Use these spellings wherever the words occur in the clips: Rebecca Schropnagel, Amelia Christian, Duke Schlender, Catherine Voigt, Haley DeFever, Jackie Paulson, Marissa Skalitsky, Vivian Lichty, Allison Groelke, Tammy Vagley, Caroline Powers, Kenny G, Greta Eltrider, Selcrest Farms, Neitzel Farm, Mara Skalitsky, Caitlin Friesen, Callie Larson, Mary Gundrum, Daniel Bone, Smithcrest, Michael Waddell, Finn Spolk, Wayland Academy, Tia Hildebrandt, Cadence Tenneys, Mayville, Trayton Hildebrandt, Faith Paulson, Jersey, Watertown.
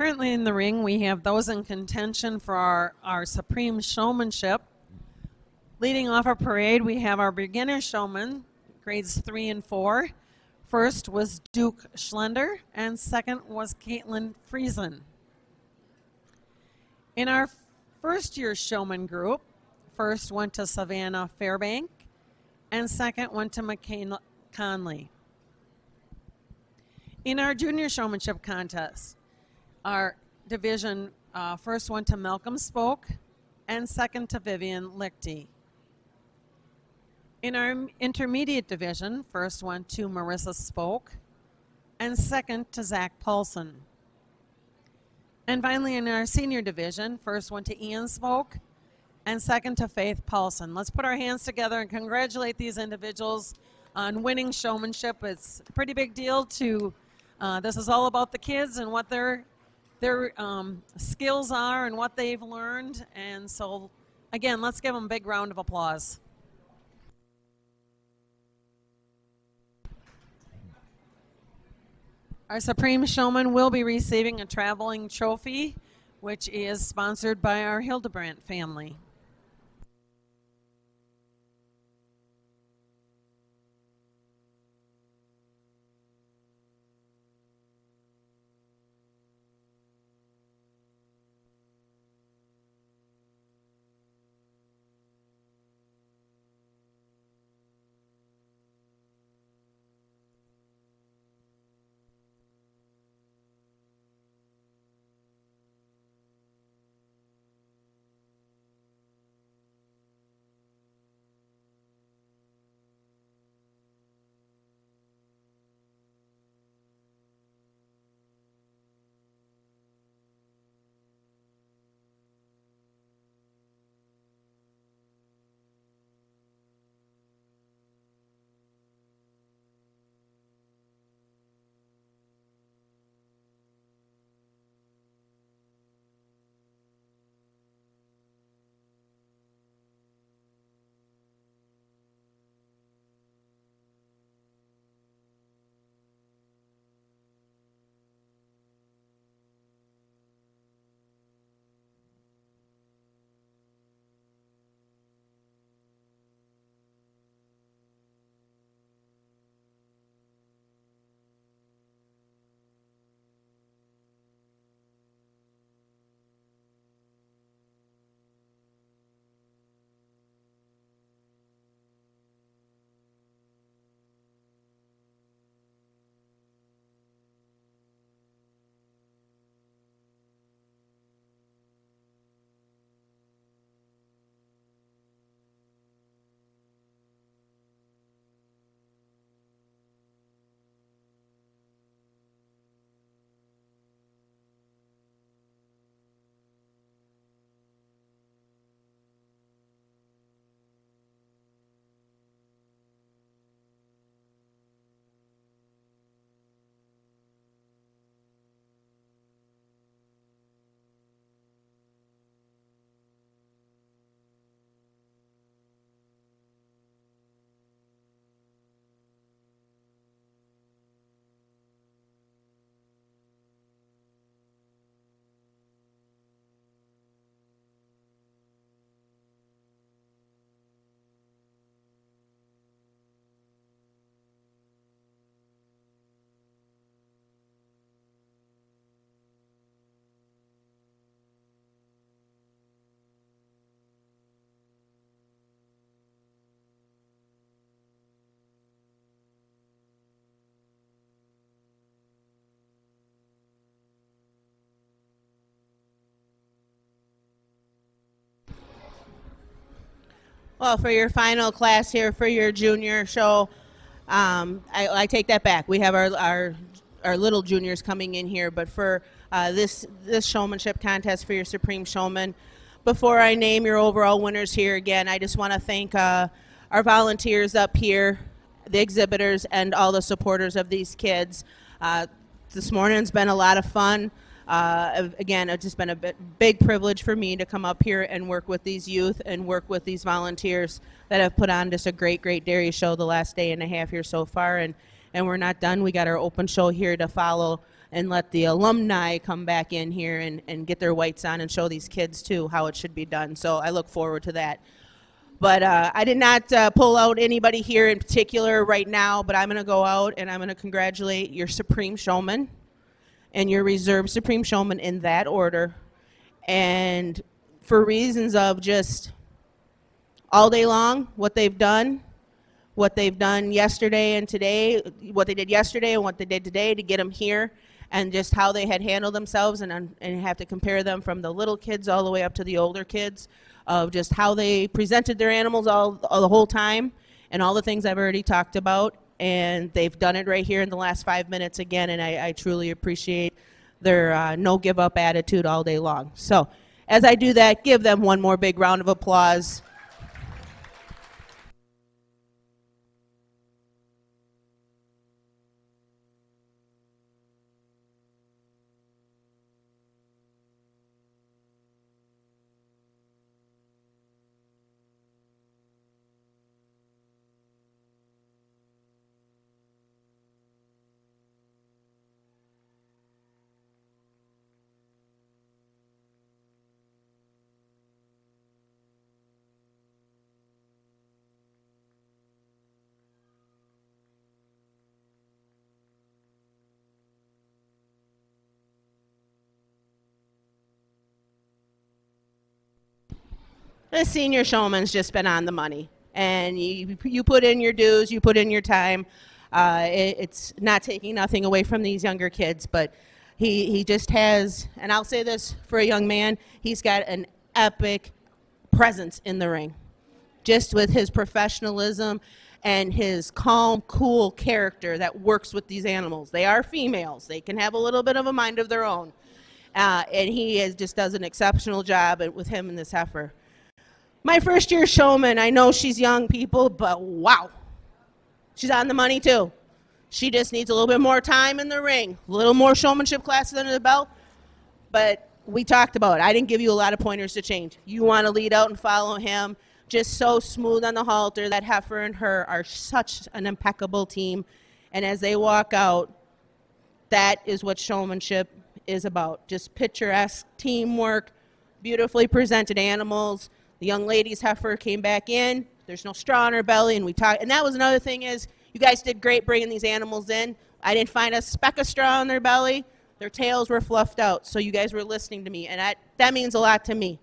Currently in the ring, we have those in contention for our Supreme Showmanship. Leading off our parade, we have our beginner showmen, grades 3 and 4. First was Duke Schlender, and second was Caitlin Friesen. In our first year showman group, first went to Savannah Fairbank, and second went to McCain Conley. In our junior showmanship contest, our division first went to Malcolm Spolk, and second to Vivian Lichty. In our intermediate division, first went to Marissa Spolk, and second to Zach Paulson. And finally, in our senior division, first one to Ian Spolk, and second to Faith Paulson. Let's put our hands together and congratulate these individuals on winning showmanship. It's a pretty big deal to, this is all about the kids and what their skills are and what they've learned. And so, again, let's give them a big round of applause. Our Supreme Showman will be receiving a traveling trophy, which is sponsored by our Hildebrandt family. Well, for your final class here, for your junior show, I take that back. We have our little juniors coming in here, but for this showmanship contest for your Supreme Showman, before I name your overall winners here again, I just want to thank our volunteers up here, the exhibitors, and all the supporters of these kids. This morning's been a lot of fun. Again, it's just been a big privilege for me to come up here and work with these youth and work with these volunteers that have put on just a great, great dairy show the last day and a half here so far. And we're not done. We got our open show here to follow and let the alumni come back in here and get their whites on and show these kids too how it should be done. So I look forward to that. But I did not pull out anybody here in particular right now, but I'm going to go out and I'm going to congratulate your Supreme Showman and your Reserve Supreme Showman in that order. And for reasons of just all day long, what they've done yesterday and today, what they did yesterday and what they did today to get them here, and just how they had handled themselves, and have to compare them from the little kids all the way up to the older kids, of just how they presented their animals all the whole time, and all the things I've already talked about, and they've done it right here in the last 5 minutes again, and I truly appreciate their no give up attitude all day long. So as I do that, give them one more big round of applause. The senior showman's just been on the money, and you put in your dues, you put in your time. It's not taking nothing away from these younger kids, but he just has, and I'll say this for a young man, he's got an epic presence in the ring, just with his professionalism and his calm, cool character that works with these animals. They are females. They can have a little bit of a mind of their own, and just does an exceptional job with him and this heifer. My first year showman, I know she's young people, but wow, she's on the money too. She just needs a little bit more time in the ring, a little more showmanship classes under the belt, but we talked about it. I didn't give you a lot of pointers to change. You want to lead out and follow him, just so smooth on the halter. That heifer and her are such an impeccable team, and as they walk out, that is what showmanship is about, just picturesque teamwork, beautifully presented animals. The young lady's heifer came back in. There's no straw in her belly, and we talked. And that was another thing is, you guys did great bringing these animals in. I didn't find a speck of straw on their belly. Their tails were fluffed out, so you guys were listening to me, and that means a lot to me.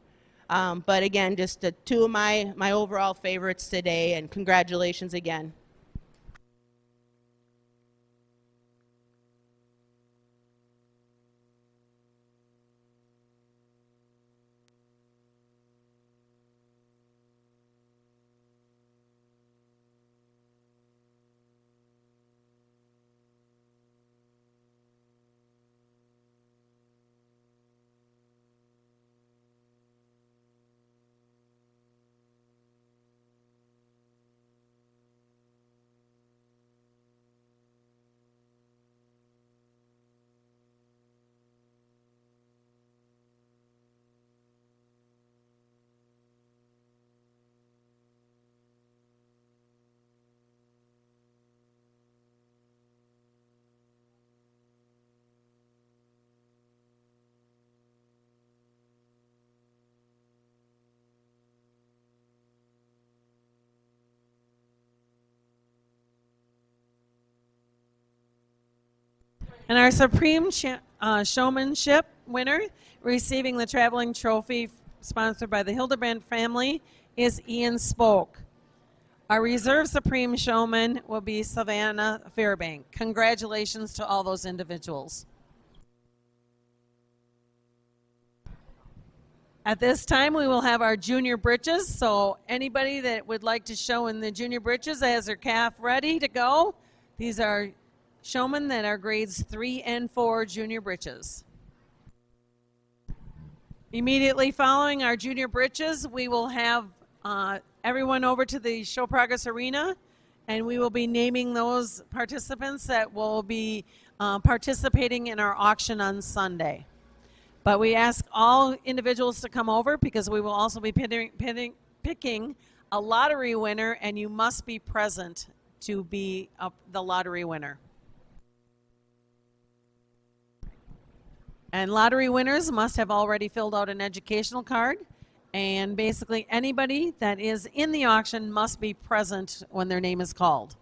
But again, just two of my overall favorites today, and congratulations again. And our Supreme Showmanship winner, receiving the traveling trophy sponsored by the Hildebrandt family, is Ian Spolk. Our Reserve Supreme Showman will be Savannah Fairbank. Congratulations to all those individuals. At this time, we will have our junior britches, so anybody that would like to show in the junior britches that has their calf ready to go, these are showmen that are grades 3 and 4 junior britches. Immediately following our junior britches, we will have everyone over to the Show Progress Arena, and we will be naming those participants that will be participating in our auction on Sunday. But we ask all individuals to come over, because we will also be picking a lottery winner, and you must be present to be the lottery winner. And lottery winners must have already filled out an educational card. And basically anybody that is in the auction must be present when their name is called.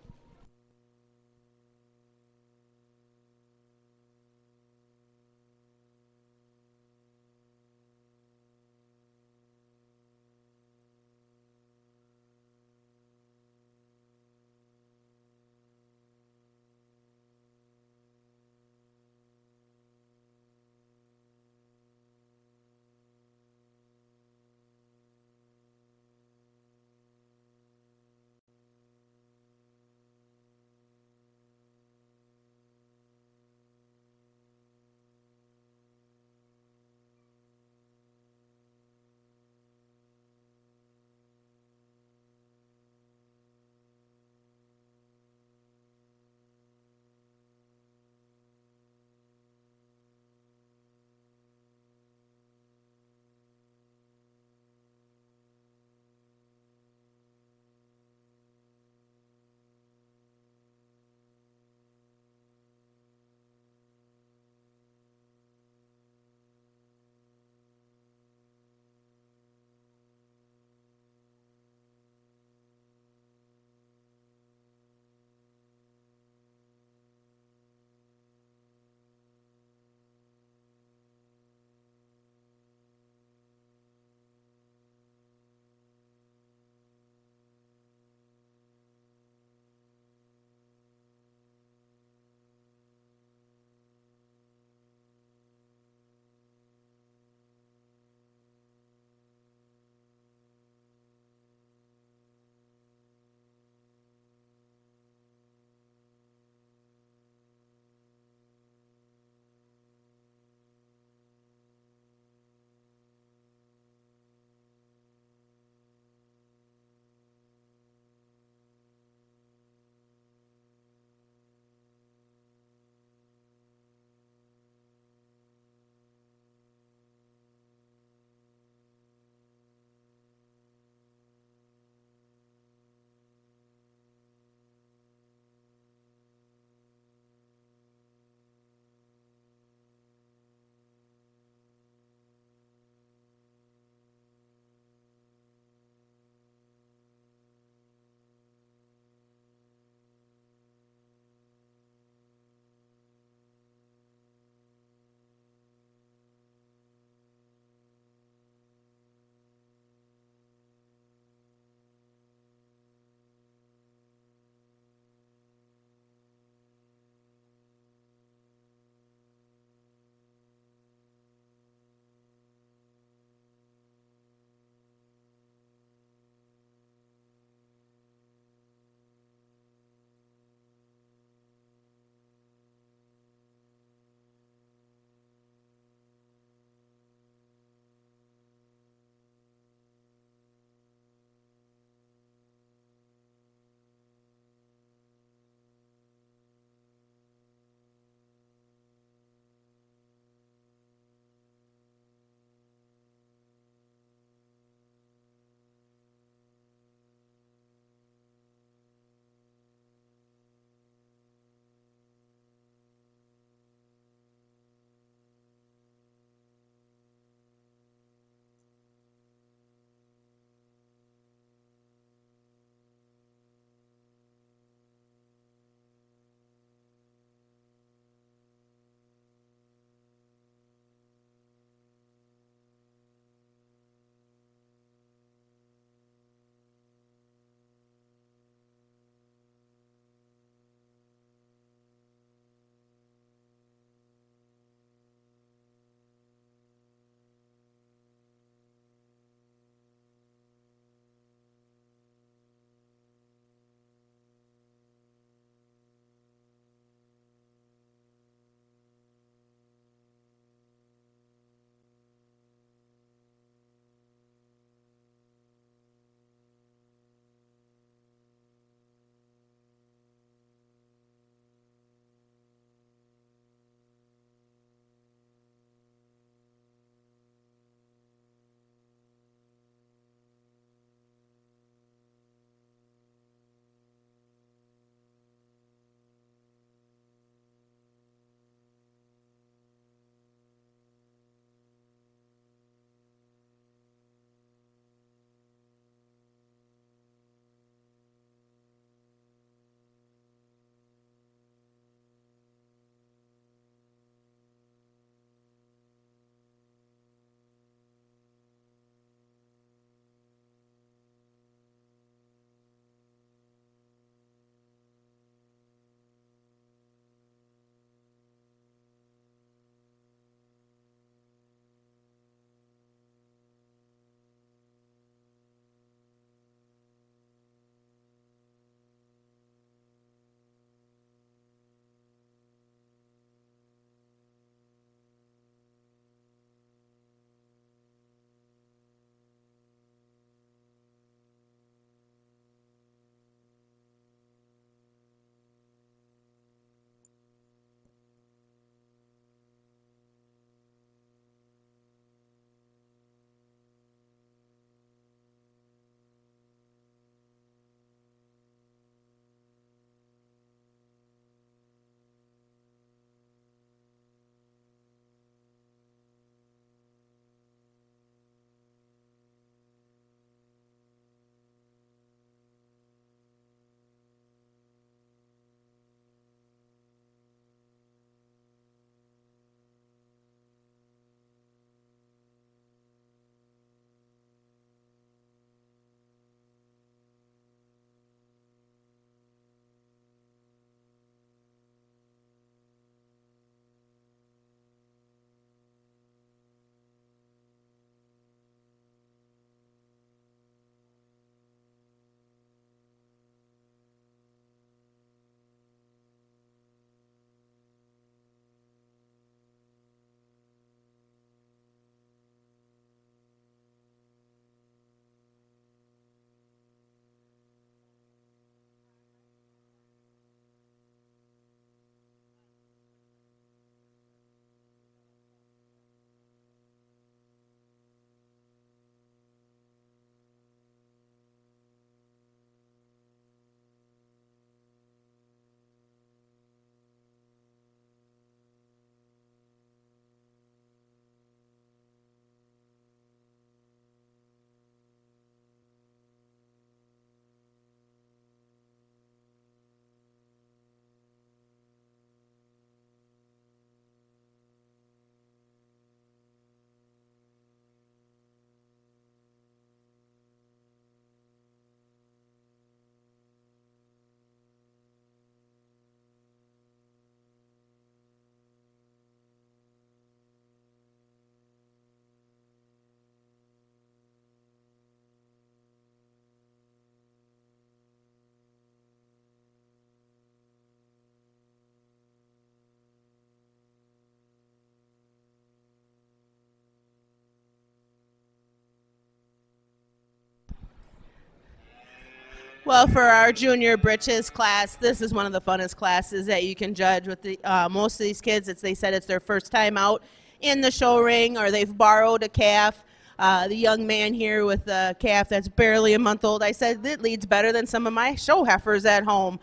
Well, for our junior britches class, this is one of the funnest classes that you can judge with the, most of these kids. They said it's their first time out in the show ring, or they've borrowed a calf. The young man here with the calf that's barely a month old, I said that leads better than some of my show heifers at home.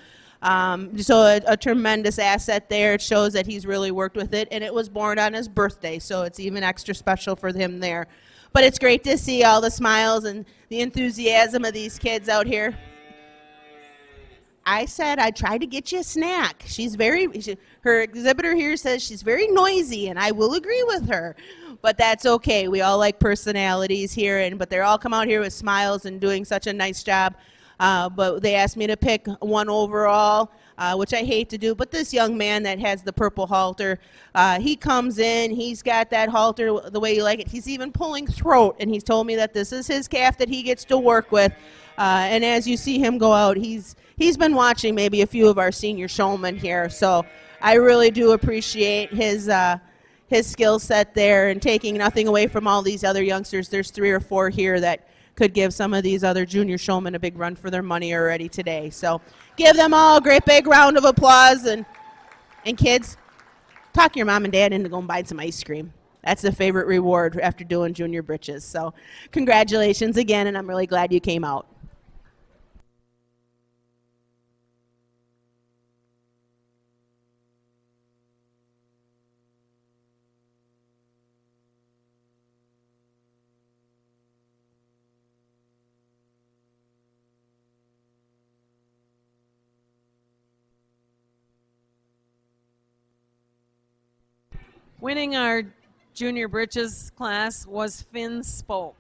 So a tremendous asset there. It shows that he's really worked with it, and it was born on his birthday, so it's even extra special for him there. But it's great to see all the smiles and the enthusiasm of these kids out here. I said I tried to get you a snack. Her exhibitor here says she's very noisy, and I will agree with her. But that's okay. We all like personalities here, but they all come out here with smiles and doing such a nice job. But they asked me to pick one overall, which I hate to do. But this young man that has the purple halter, he comes in. He's got that halter the way you like it. He's even pulling throat, and he's told me that this is his calf that he gets to work with. And as you see him go out, he's been watching maybe a few of our senior showmen here. So I really do appreciate his skill set there, and taking nothing away from all these other youngsters. There's 3 or 4 here that could give some of these other junior showmen a big run for their money already today. So give them all a great big round of applause. And kids, talk your mom and dad into going buy some ice cream. That's the favorite reward after doing junior britches. So congratulations again, and I'm really glad you came out. Winning our junior britches class was Finn Spolk.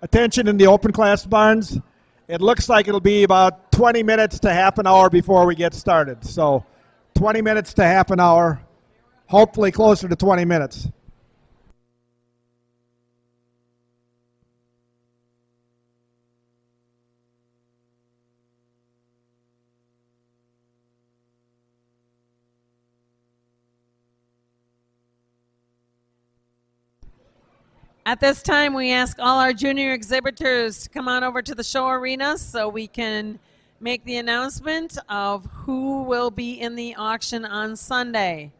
Attention in the open class barns. It looks like it'll be about 20 minutes to half an hour before we get started. So 20 minutes to half an hour, hopefully closer to 20 minutes. At this time, we ask all our junior exhibitors to come on over to the show arena so we can make the announcement of who will be in the auction on Sunday.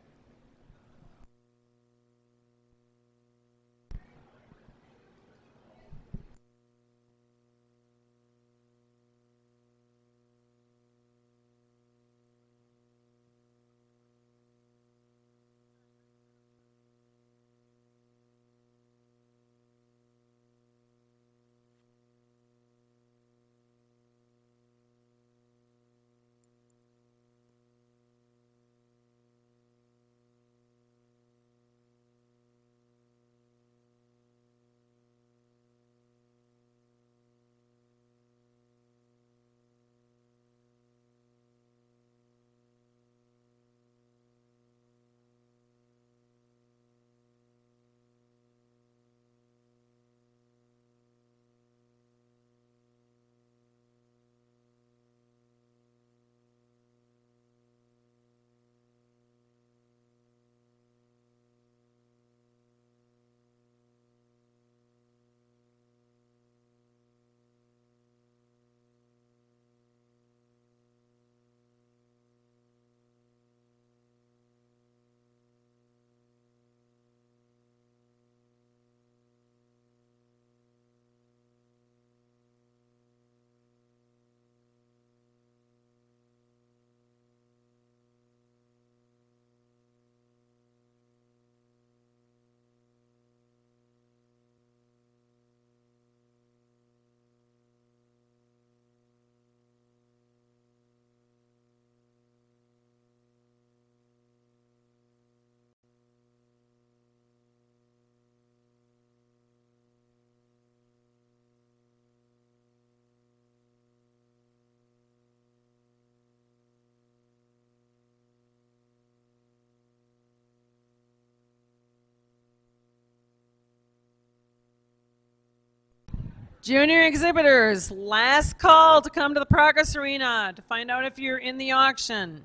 Junior exhibitors, last call to come to the Progress Arena to find out if you're in the auction.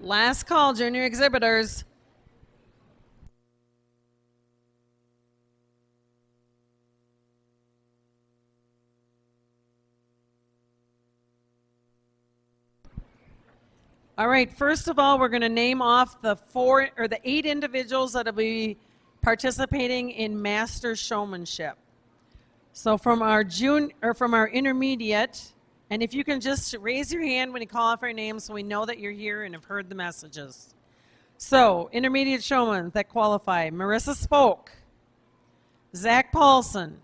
Last call, junior exhibitors. All right, first of all, we're going to name off the eight individuals that will be participating in master showmanship. So from our intermediate. And if you can just raise your hand when you call off our name so we know that you're here and have heard the messages. So, intermediate showmen that qualify: Marissa Spolk, Zach Paulson,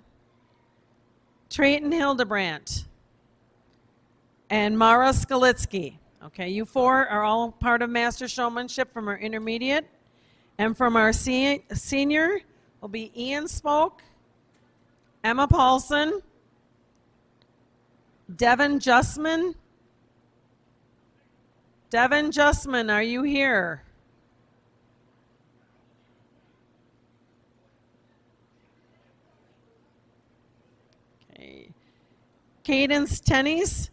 Trayton Hildebrandt, and Mara Skalitsky. Okay, you four are all part of Master Showmanship from our intermediate. And from our senior will be Ian Spolk, Emma Paulson, Devin Justman, are you here? Okay. Cadence Tenneys.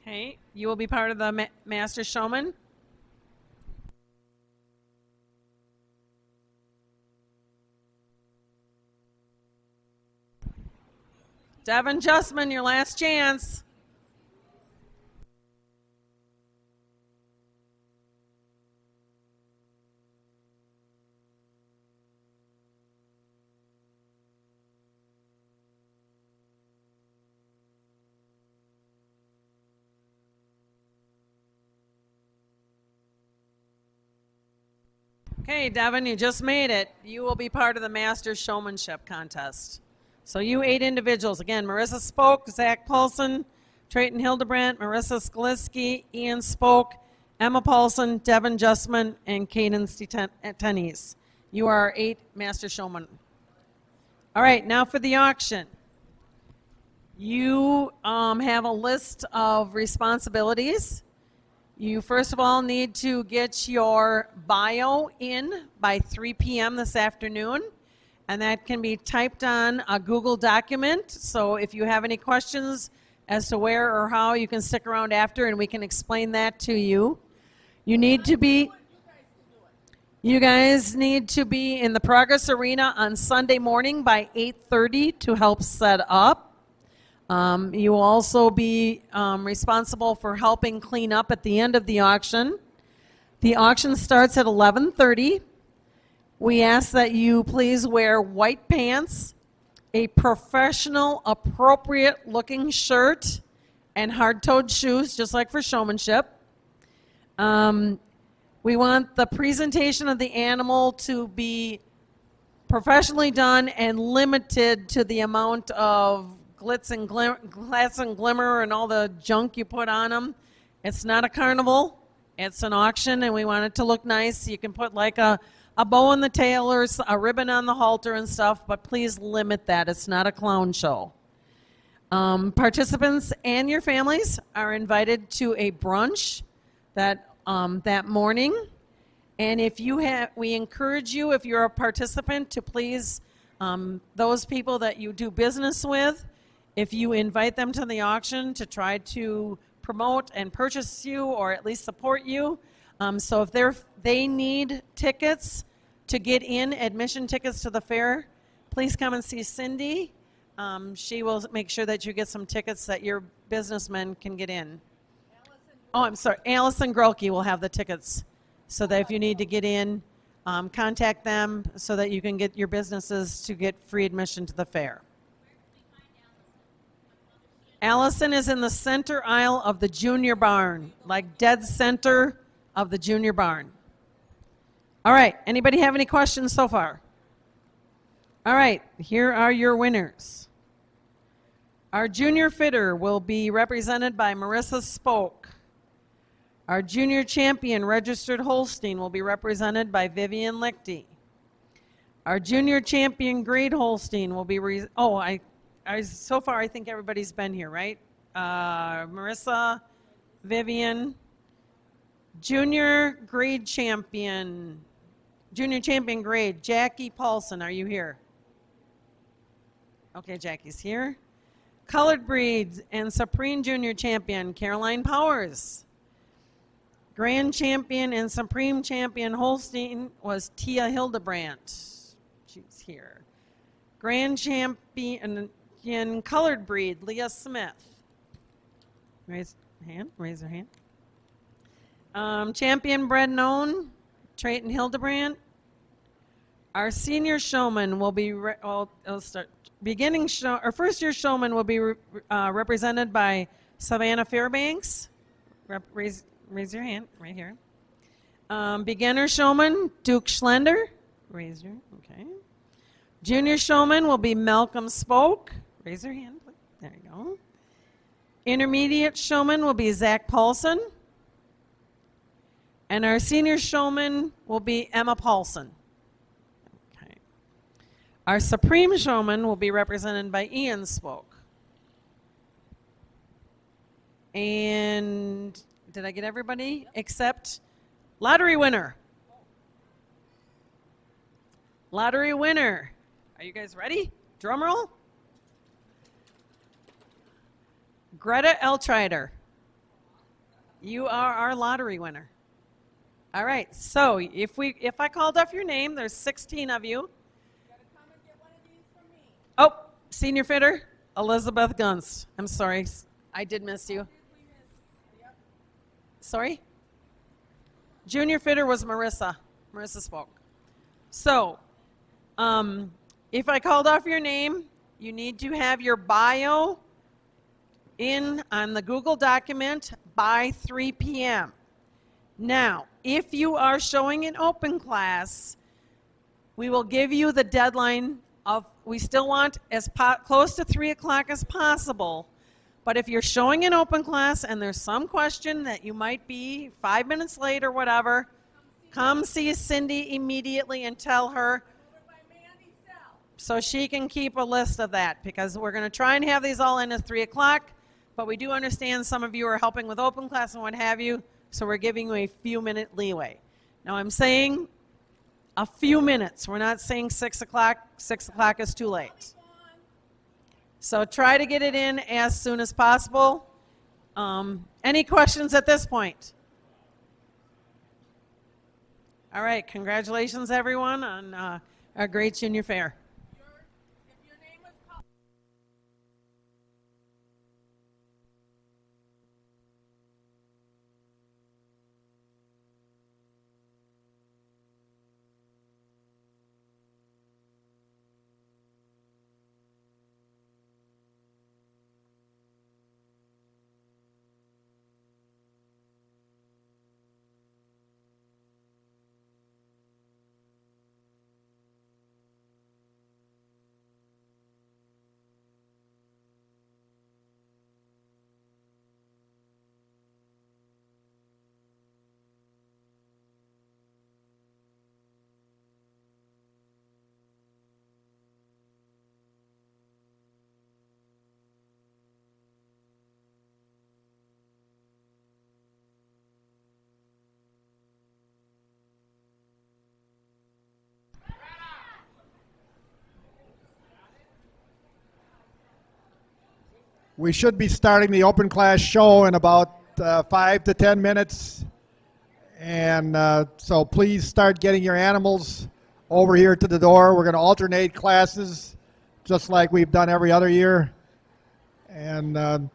Okay, you will be part of the Master Showman. Devin Justman, your last chance. Okay, Devin, you just made it. You will be part of the Master Showmanship Contest. So you eight individuals, again, Marissa Spolk, Zach Paulson, Trayton Hildebrandt, Marissa Skalitsky, Ian Spolk, Emma Paulson, Devin Justman, and Cadence Tenneys. You are eight Master Showmen. All right, now for the auction. You have a list of responsibilities. You first of all need to get your bio in by 3 p.m. this afternoon. And that can be typed on a Google document. So if you have any questions as to where or how, you can stick around after and we can explain that to you. You need to be, you guys need to be in the Progress Arena on Sunday morning by 8:30 to help set up. You will also be responsible for helping clean up at the end of the auction. The auction starts at 11:30. We ask that you please wear white pants, a professional, appropriate-looking shirt, and hard-toed shoes, just like for showmanship. We want the presentation of the animal to be professionally done and limited to the amount of glitz and glimmer and all the junk you put on them. It's not a carnival. It's an auction, and we want it to look nice. You can put like a bow on the tail or a ribbon on the halter and stuff, but please limit that. It's not a clown show. Participants and your families are invited to a brunch that morning. And if you we encourage you, if you're a participant, to please those people that you do business with if you invite them to the auction to try to promote and purchase you or at least support you. So if they need tickets to get in, admission tickets to the fair, please come and see Cindy. She will make sure that you get some tickets that your businessmen can get in. Oh, I'm sorry. Allison Groelke will have the tickets so that if you need to get in, contact them so that you can get your businesses to get free admission to the fair. Allison is in the center aisle of the junior barn, like dead center of the junior barn. All right, anybody have any questions so far? All right, here are your winners. Our junior fitter will be represented by Marissa Spolk. Our junior champion registered Holstein will be represented by Vivian Lichty. Our junior champion grade Holstein will be, so far I think everybody's been here, right? Marissa, Vivian, junior grade champion, Jackie Paulson, are you here? Okay, Jackie's here. Colored breeds and Supreme junior champion Caroline Powers. Grand champion and Supreme champion Holstein was Tia Hildebrandt. She's here. Grand champion in colored breed, Leah Smith. Raise her hand. Champion bred known, Trayton Hildebrandt. Our senior showman will be, our first year showman will be represented by Savannah Fairbanks. Raise your hand, right here. Beginner showman, Duke Schlender. Raise your, okay. Junior showman will be Malcolm Spolk. Raise your hand, please. There you go. Intermediate showman will be Zach Paulson. And our senior showman will be Emma Paulson. Okay. Our Supreme showman will be represented by Ian Spolk. And did I get everybody except lottery winner? Lottery winner. Are you guys ready? Drum roll. Greta Eltrider. You are our lottery winner. All right. So if I called off your name, there's 16 of you. You gotta come and get one of these from me. Oh, senior fitter, Elizabeth Gunst. I'm sorry. I did miss you. Sorry? Junior fitter was Marissa. Marissa Spolk. So, if I called off your name, you need to have your bio in on the Google document by 3 p.m. Now, if you are showing an open class, we will give you the deadline of, we still want as close to 3 o'clock as possible, but if you're showing an open class and there's some question that you might be 5 minutes late or whatever, come see Cindy immediately and tell her so she can keep a list of that, because we're going to try and have these all in at 3 o'clock, but we do understand some of you are helping with open class and what have you, so we're giving you a few minute leeway. Now I'm saying a few minutes. We're not saying 6 o'clock. 6 o'clock is too late. So try to get it in as soon as possible. Any questions at this point? All right, congratulations everyone on our great junior fair. If your name was called. We should be starting the open class show in about 5 to 10 minutes. And so please start getting your animals over here to the door. We're going to alternate classes just like we've done every other year. And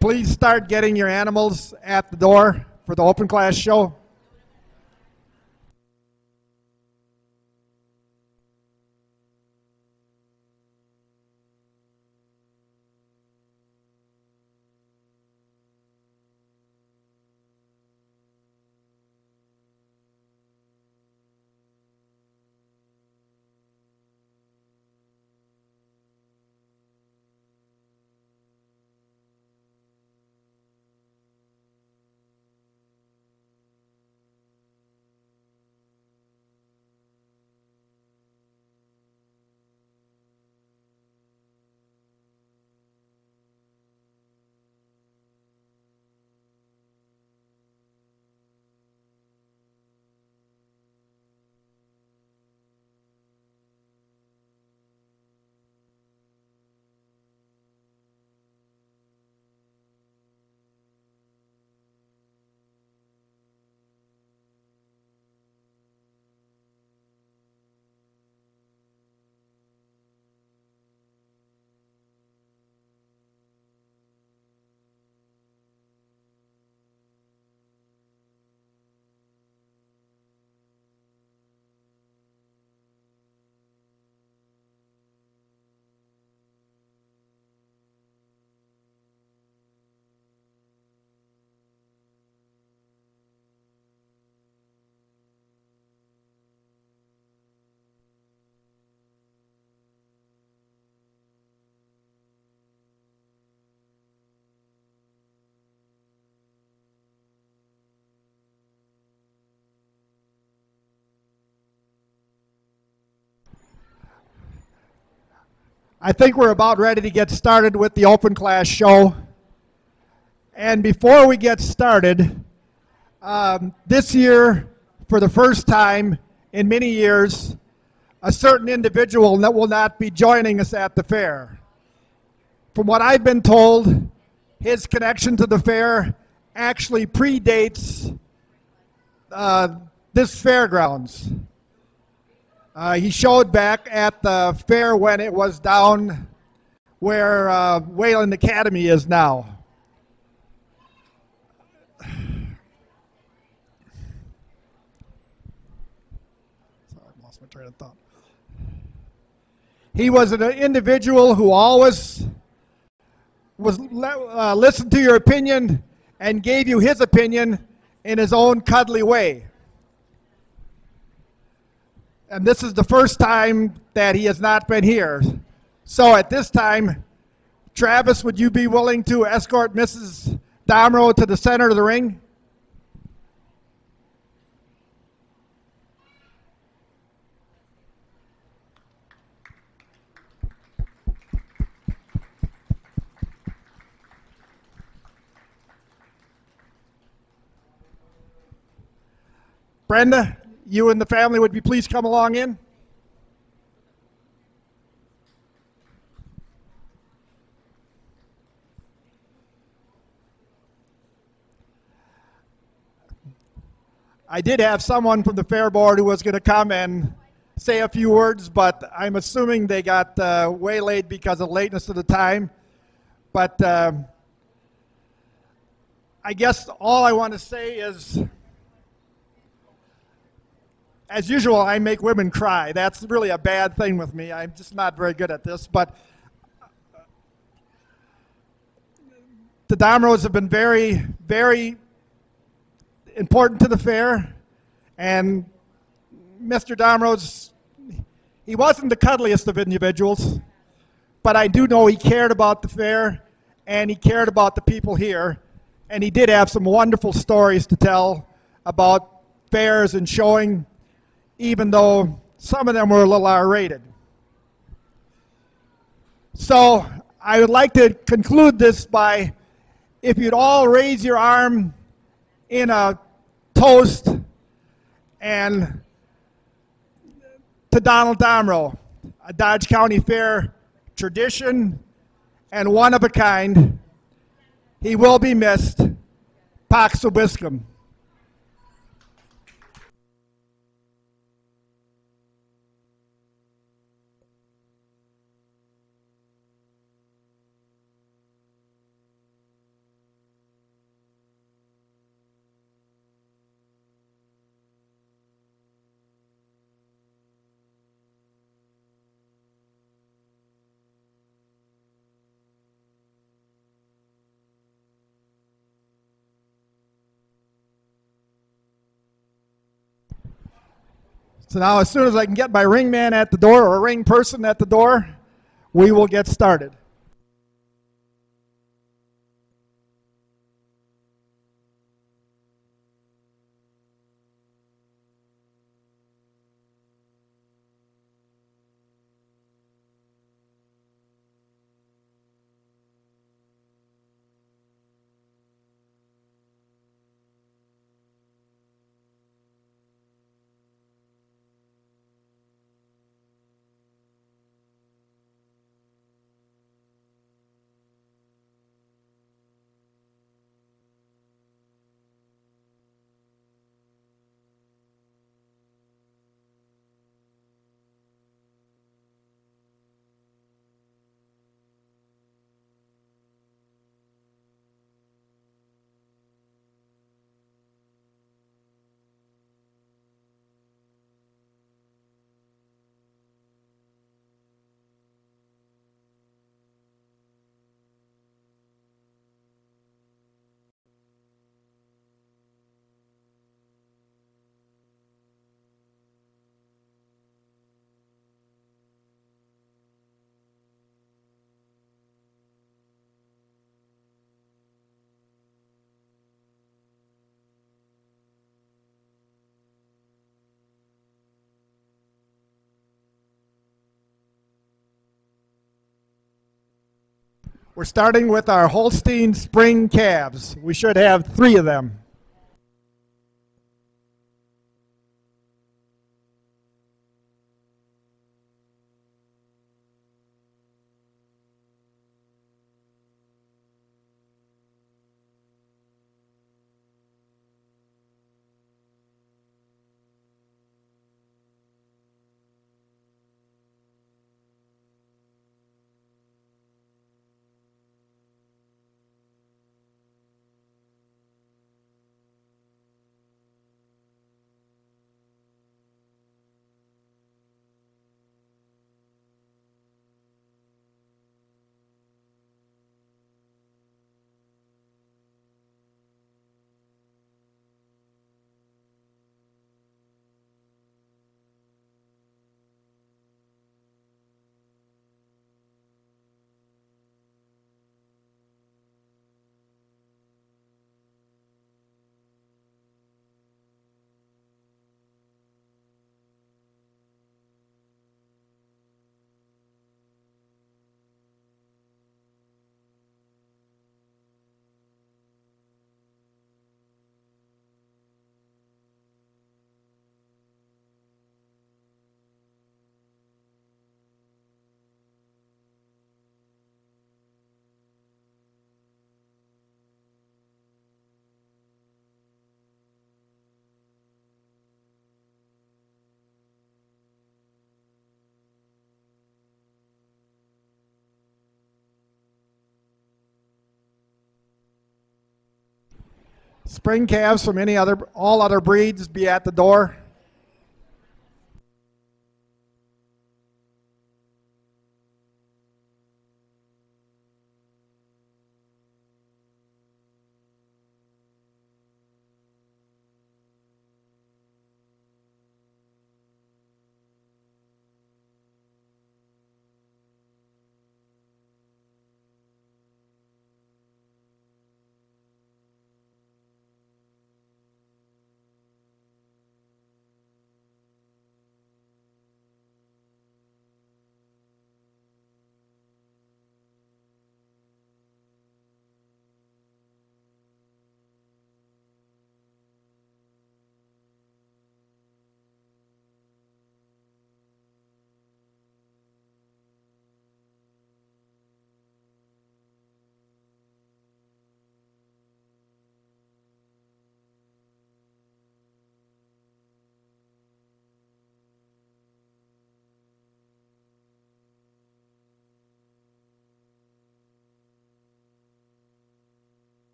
please start getting your animals at the door for the open class show. I think we're about ready to get started with the open class show. And before we get started, this year, for the first time in many years, a certain individual that will not be joining us at the fair. From what I've been told, his connection to the fair actually predates this fairgrounds. He showed back at the fair when it was down where Wayland Academy is now. Sorry, I lost my train of thought. He was an individual who always was listened to your opinion and gave you his opinion in his own cuddly way. And this is the first time that he has not been here. So at this time, Travis, would you be willing to escort Mrs. Domrow to the center of the ring? Brenda, you and the family would be please come along in. I did have someone from the fair board who was going to come and say a few words, but I'm assuming they got waylaid because of lateness of the time. But I guess all I want to say is, as usual, I make women cry. That's really a bad thing with me. I'm just not very good at this. But the Domrows have been very, very important to the fair. And Mr. Domrows, he wasn't the cuddliest of individuals, but I do know he cared about the fair and he cared about the people here. And he did have some wonderful stories to tell about fairs and showing, even though some of them were a little R-rated. So I would like to conclude this by, if you'd all raise your arm in a toast and to Donald Domrow, a Dodge County Fair tradition and one of a kind. He will be missed. Pax Vobiscum. So now as soon as I can get my ring man at the door or a ring person at the door, we will get started. We're starting with our Holstein spring calves. We should have 3 of them. Spring calves from all other breeds be at the door.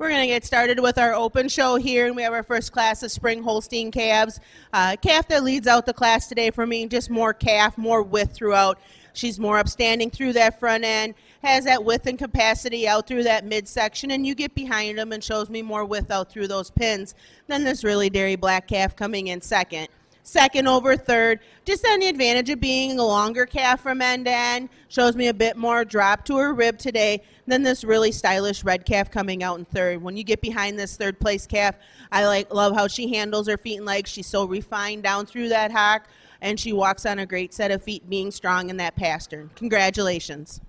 We're going to get started with our open show here, and we have our first class of spring Holstein calves. Calf that leads out the class today for me, just more calf, more width throughout. She's more upstanding through that front end, has that width and capacity out through that midsection, and you get behind them and shows me more width out through those pins. Then there's really dairy black calf coming in second. Second over third, just on the advantage of being a longer calf from end to end, shows me a bit more drop to her rib today than this really stylish red calf coming out in third. When you get behind this third place calf, I love how she handles her feet and legs. She's so refined down through that hock, and she walks on a great set of feet, being strong in that pastern. Congratulations.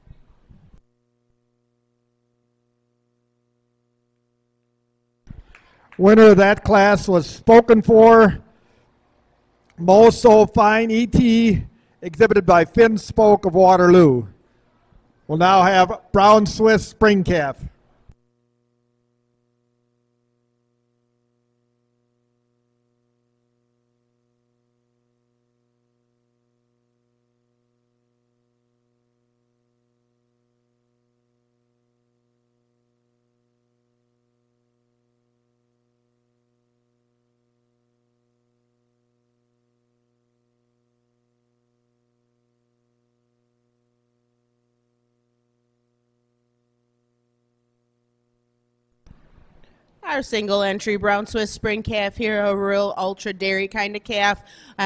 Winner of that class was spoken for. Most So Fine ET, exhibited by Finn Spolk of Waterloo. We'll now have Brown Swiss Spring Calf. Our single entry Brown Swiss Spring Calf here, a real ultra dairy kind of calf.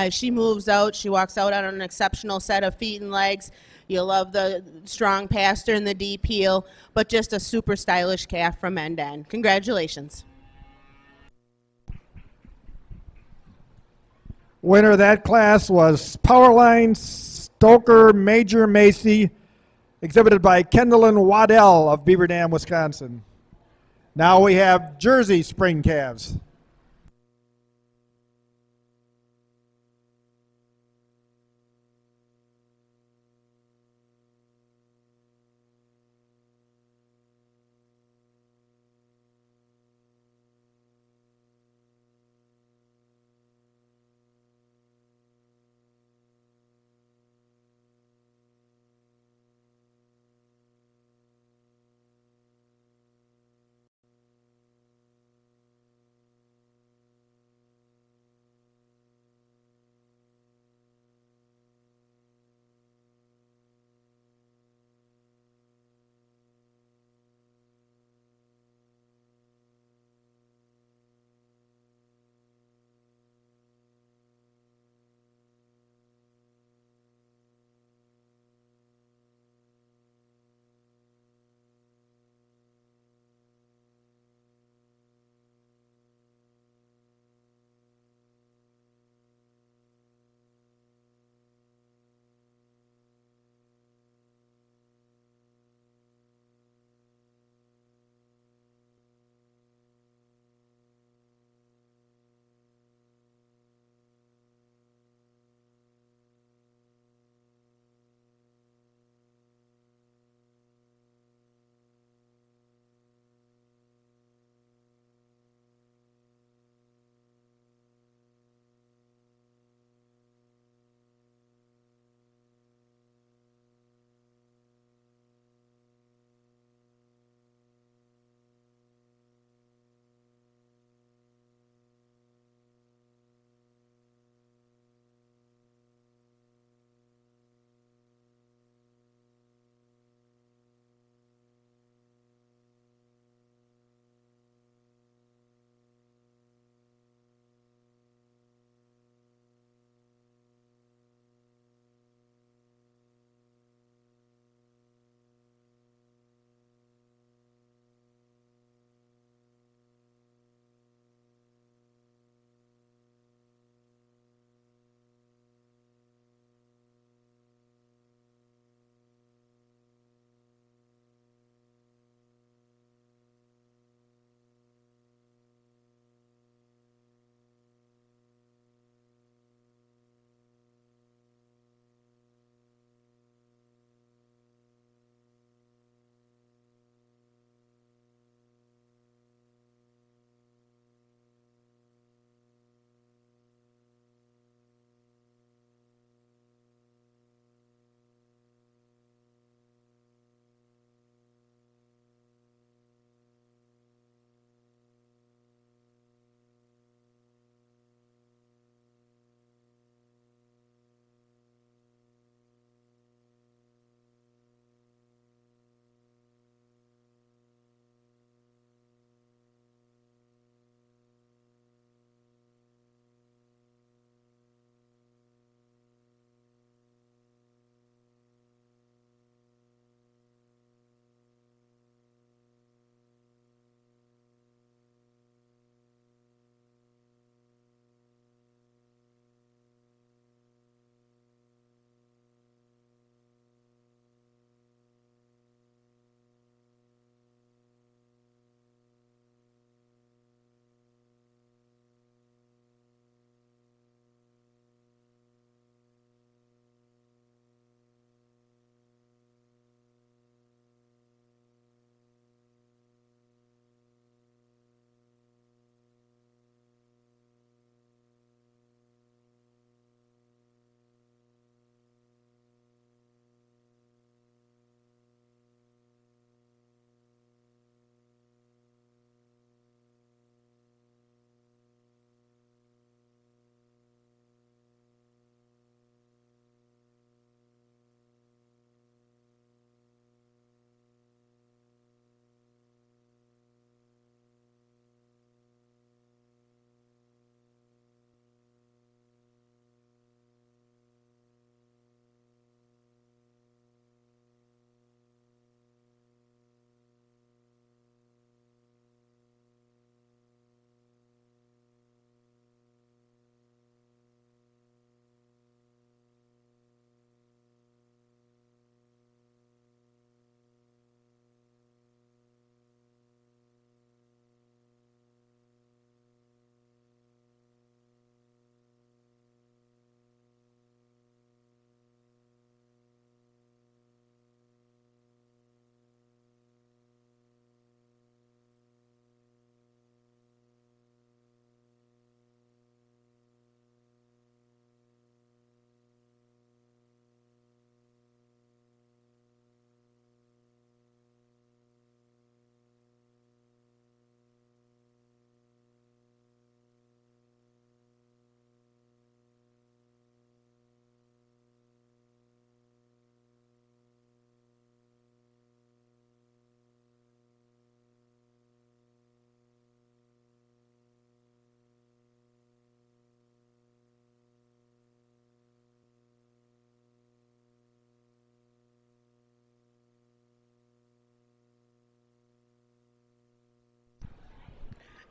She moves out, she walks out on an exceptional set of feet and legs. You love the strong pastern and the deep heel, but just a super stylish calf from end to end. Congratulations. Winner of that class was Powerline Stoker Major Macy, exhibited by Kendalyn Waddell of Beaver Dam, Wisconsin. Now we have Jersey Spring Calves.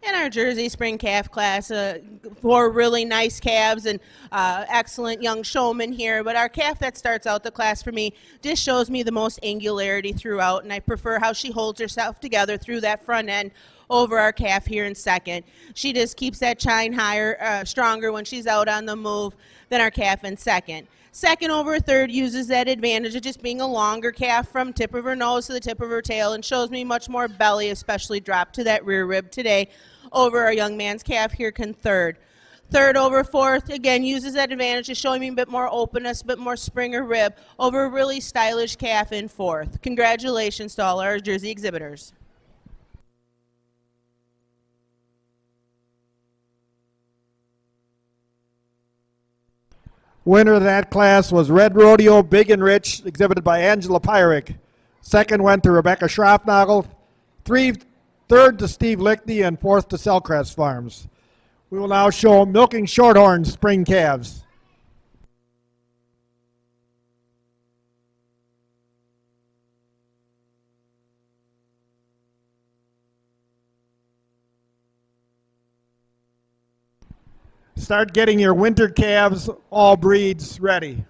in our Jersey Spring calf class. Four really nice calves and excellent young showmen here. But our calf that starts out the class for me just shows me the most angularity throughout, and I prefer how she holds herself together through that front end over our calf here in second. She just keeps that chine higher, stronger when she's out on the move than our calf in second. Second over third uses that advantage of just being a longer calf from tip of her nose to the tip of her tail, and shows me much more belly, especially dropped to that rear rib today over our young man's calf here in third. Third over fourth, again, uses that advantage of showing me a bit more openness, a bit more springer rib over a really stylish calf in fourth. Congratulations to all our Jersey exhibitors. Winner of that class was Red Rodeo Big and Rich, exhibited by Angela Pyrick. Second went to Rebecca Schropnagel, third to Steve Lichty, and fourth to Selcrest Farms. We will now show Milking Shorthorn Spring Calves. Start getting your winter calves, all breeds, ready.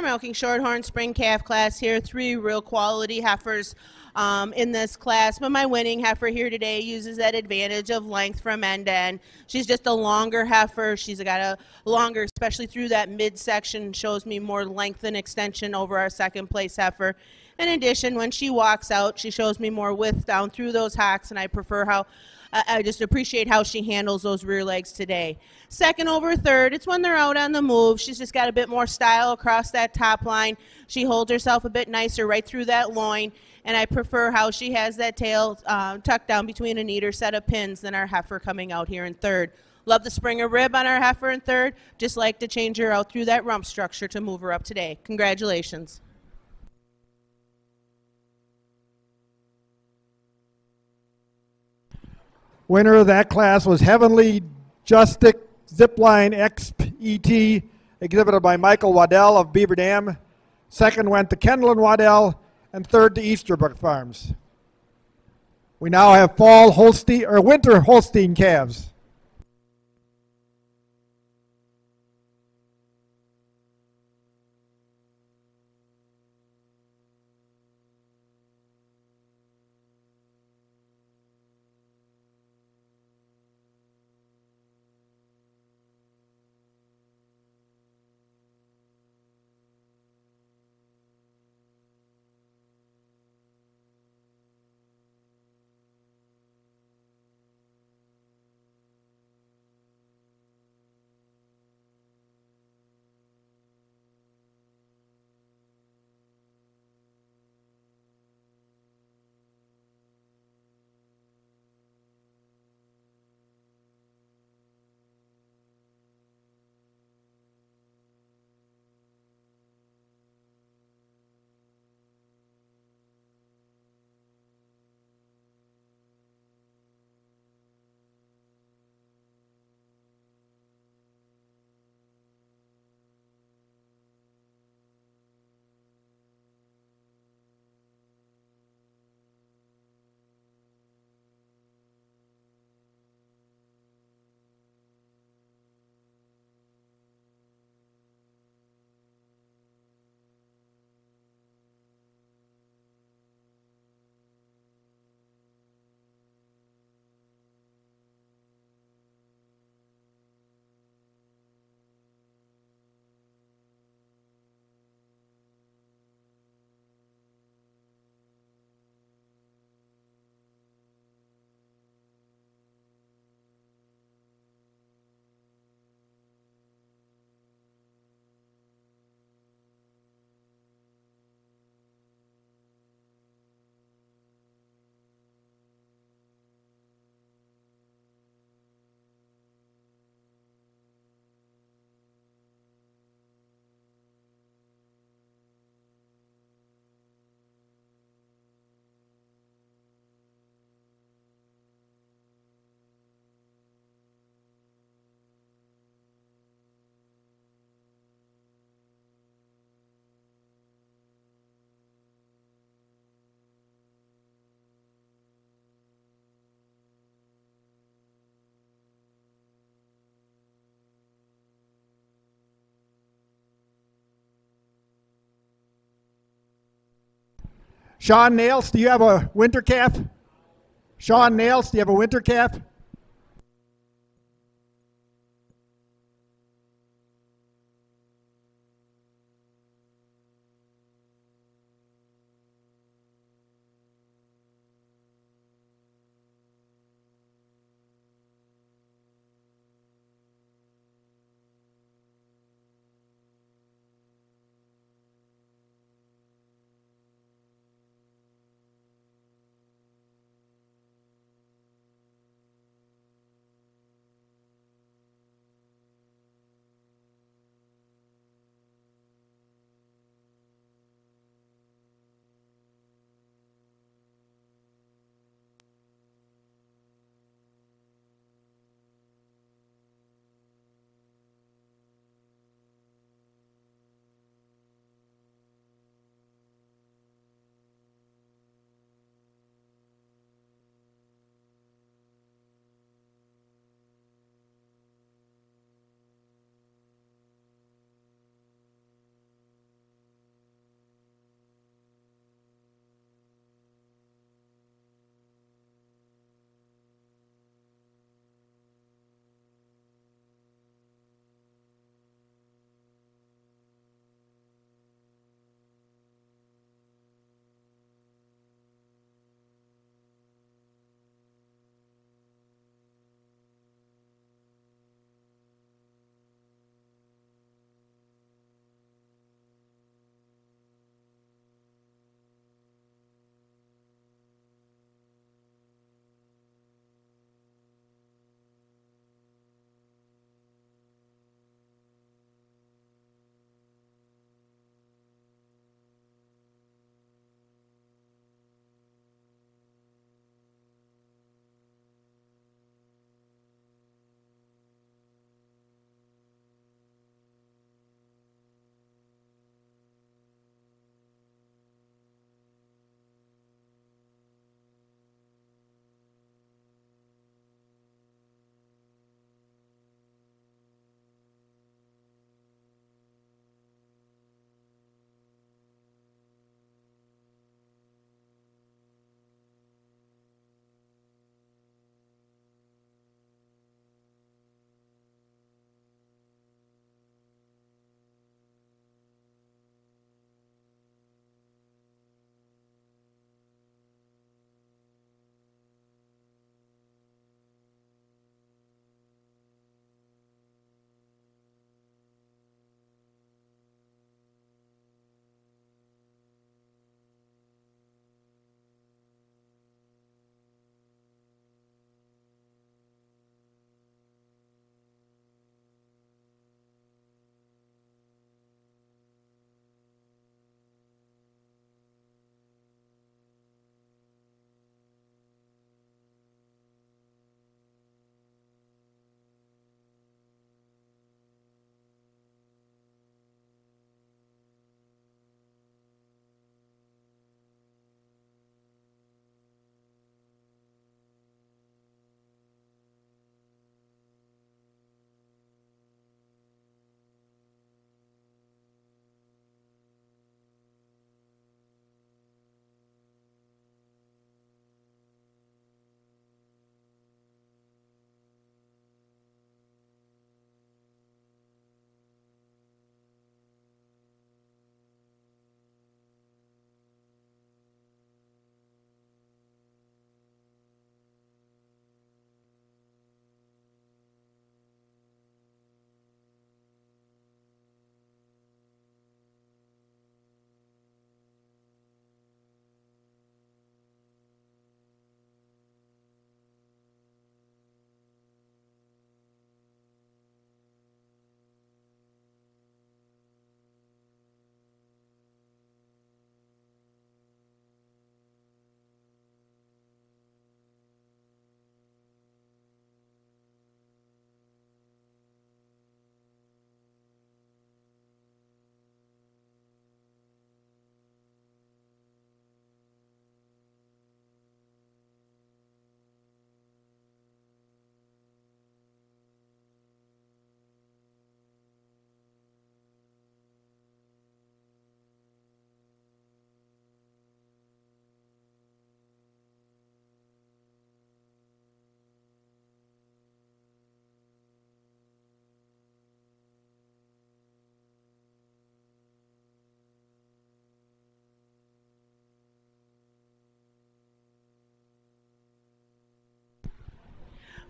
We're milking Shorthorn Spring Calf class here. 3 real quality heifers in this class, but my winning heifer here today uses that advantage of length from end to end. She's just a longer heifer. She's got a longer, especially through that midsection, shows me more length and extension over our second place heifer. In addition, when she walks out, she shows me more width down through those hocks, and I prefer how I just appreciate how she handles those rear legs today. Second over third, it's when they're out on the move. She's just got a bit more style across that top line. She holds herself a bit nicer right through that loin, and I prefer how she has that tail tucked down between a neater set of pins than our heifer coming out here in third. Love the Springer rib on our heifer in third. Just like to change her out through that rump structure to move her up today. Congratulations. Winner of that class was Heavenly Justic Zipline XPT, exhibited by Michael Waddell of Beaver Dam. Second went to Kendalyn Waddell, and third to Easterbrook Farms. We now have fall Holstein, or winter Holstein calves. Sean Nails, do you have a winter calf? Sean Nails, do you have a winter calf?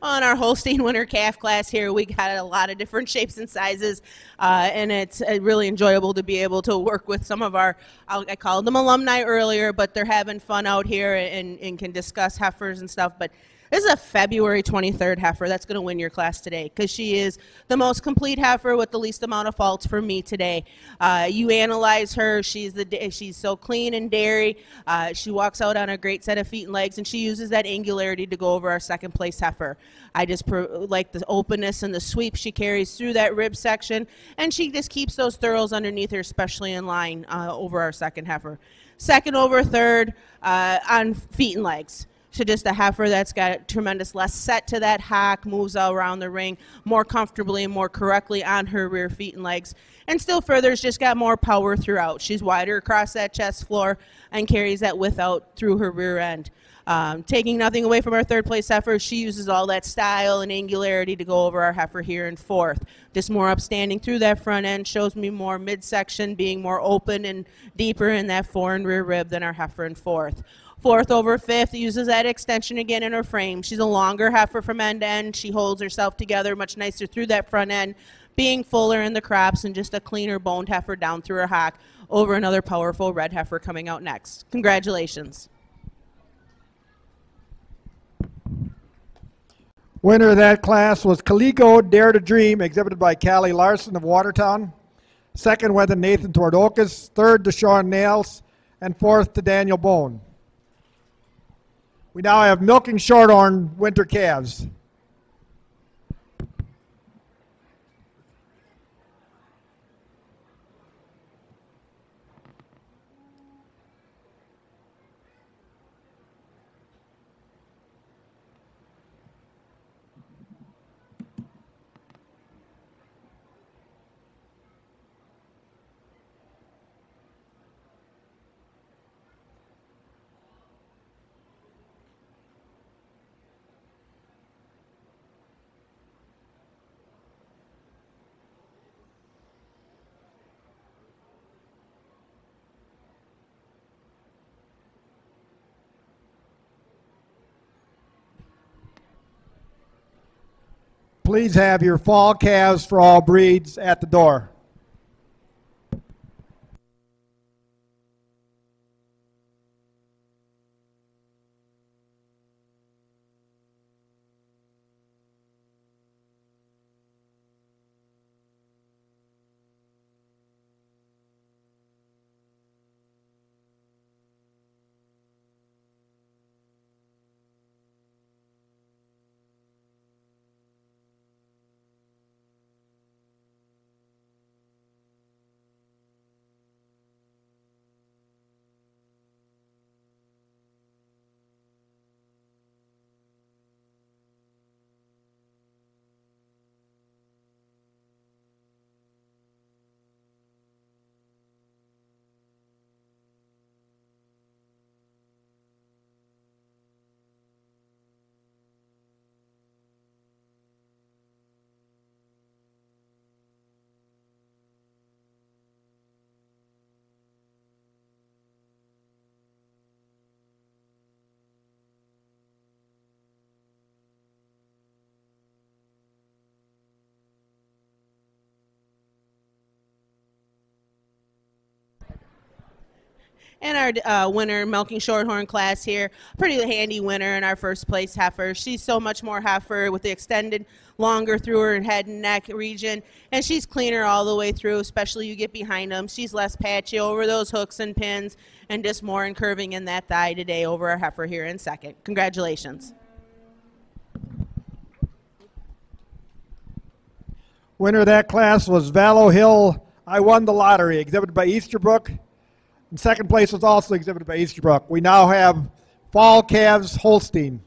on our Holstein winter calf class here. We got a lot of different shapes and sizes, and it's really enjoyable to be able to work with some of our, I called them alumni earlier, but they're having fun out here and can discuss heifers and stuff. But this is a February 23rd heifer that's going to win your class today, because she is the most complete heifer with the least amount of faults for me today. You analyze her. She's so clean and dairy. She walks out on a great set of feet and legs, and she uses that angularity to go over our second place heifer. I just like the openness and the sweep she carries through that rib section, and she just keeps those thoroughs underneath her, especially in line over our second heifer. Second over third on feet and legs. So just a heifer that's got tremendous less set to that hock, moves all around the ring more comfortably and more correctly on her rear feet and legs. And still further, she's just got more power throughout. She's wider across that chest floor and carries that width out through her rear end. Taking nothing away from our third place heifer, she uses all that style and angularity to go over our heifer here in fourth. Just more upstanding through that front end, shows me more midsection, being more open and deeper in that fore and rear rib than our heifer in fourth. Fourth over fifth uses that extension again in her frame. She's a longer heifer from end to end. She holds herself together much nicer through that front end, being fuller in the crops and just a cleaner boned heifer down through her hock over another powerful red heifer coming out next. Congratulations. Winner of that class was Calico Dare to Dream, exhibited by Callie Larson of Watertown. Second went to Nathan Tordokas, third to Sean Nails, and fourth to Daniel Bone. We now have milking shorthorn winter calves. Please have your fall calves for all breeds at the door. And our winner, milking shorthorn class here, pretty handy winner in our first place heifer. She's so much more heifer with the extended longer through her head and neck region, and she's cleaner all the way through, especially you get behind them. She's less patchy over those hooks and pins and just more in curving in that thigh today over our heifer here in second. Congratulations. Winner of that class was Vallow Hill, I Won the Lottery, exhibited by Easterbrook. And second place was also exhibited by Easterbrook. We now have fall calves Holstein.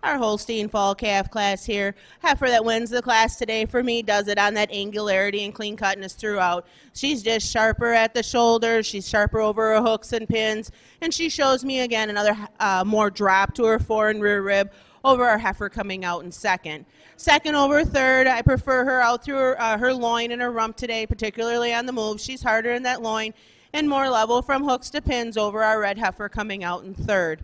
Our Holstein Fall Calf class here. Heifer that wins the class today for me does it on that angularity and clean cutness throughout. She's just sharper at the shoulders. She's sharper over her hooks and pins. And she shows me again another more drop to her fore and rear rib over our heifer coming out in second. Second over third, I prefer her out through her loin and her rump today, particularly on the move. She's harder in that loin and more level from hooks to pins over our red heifer coming out in third.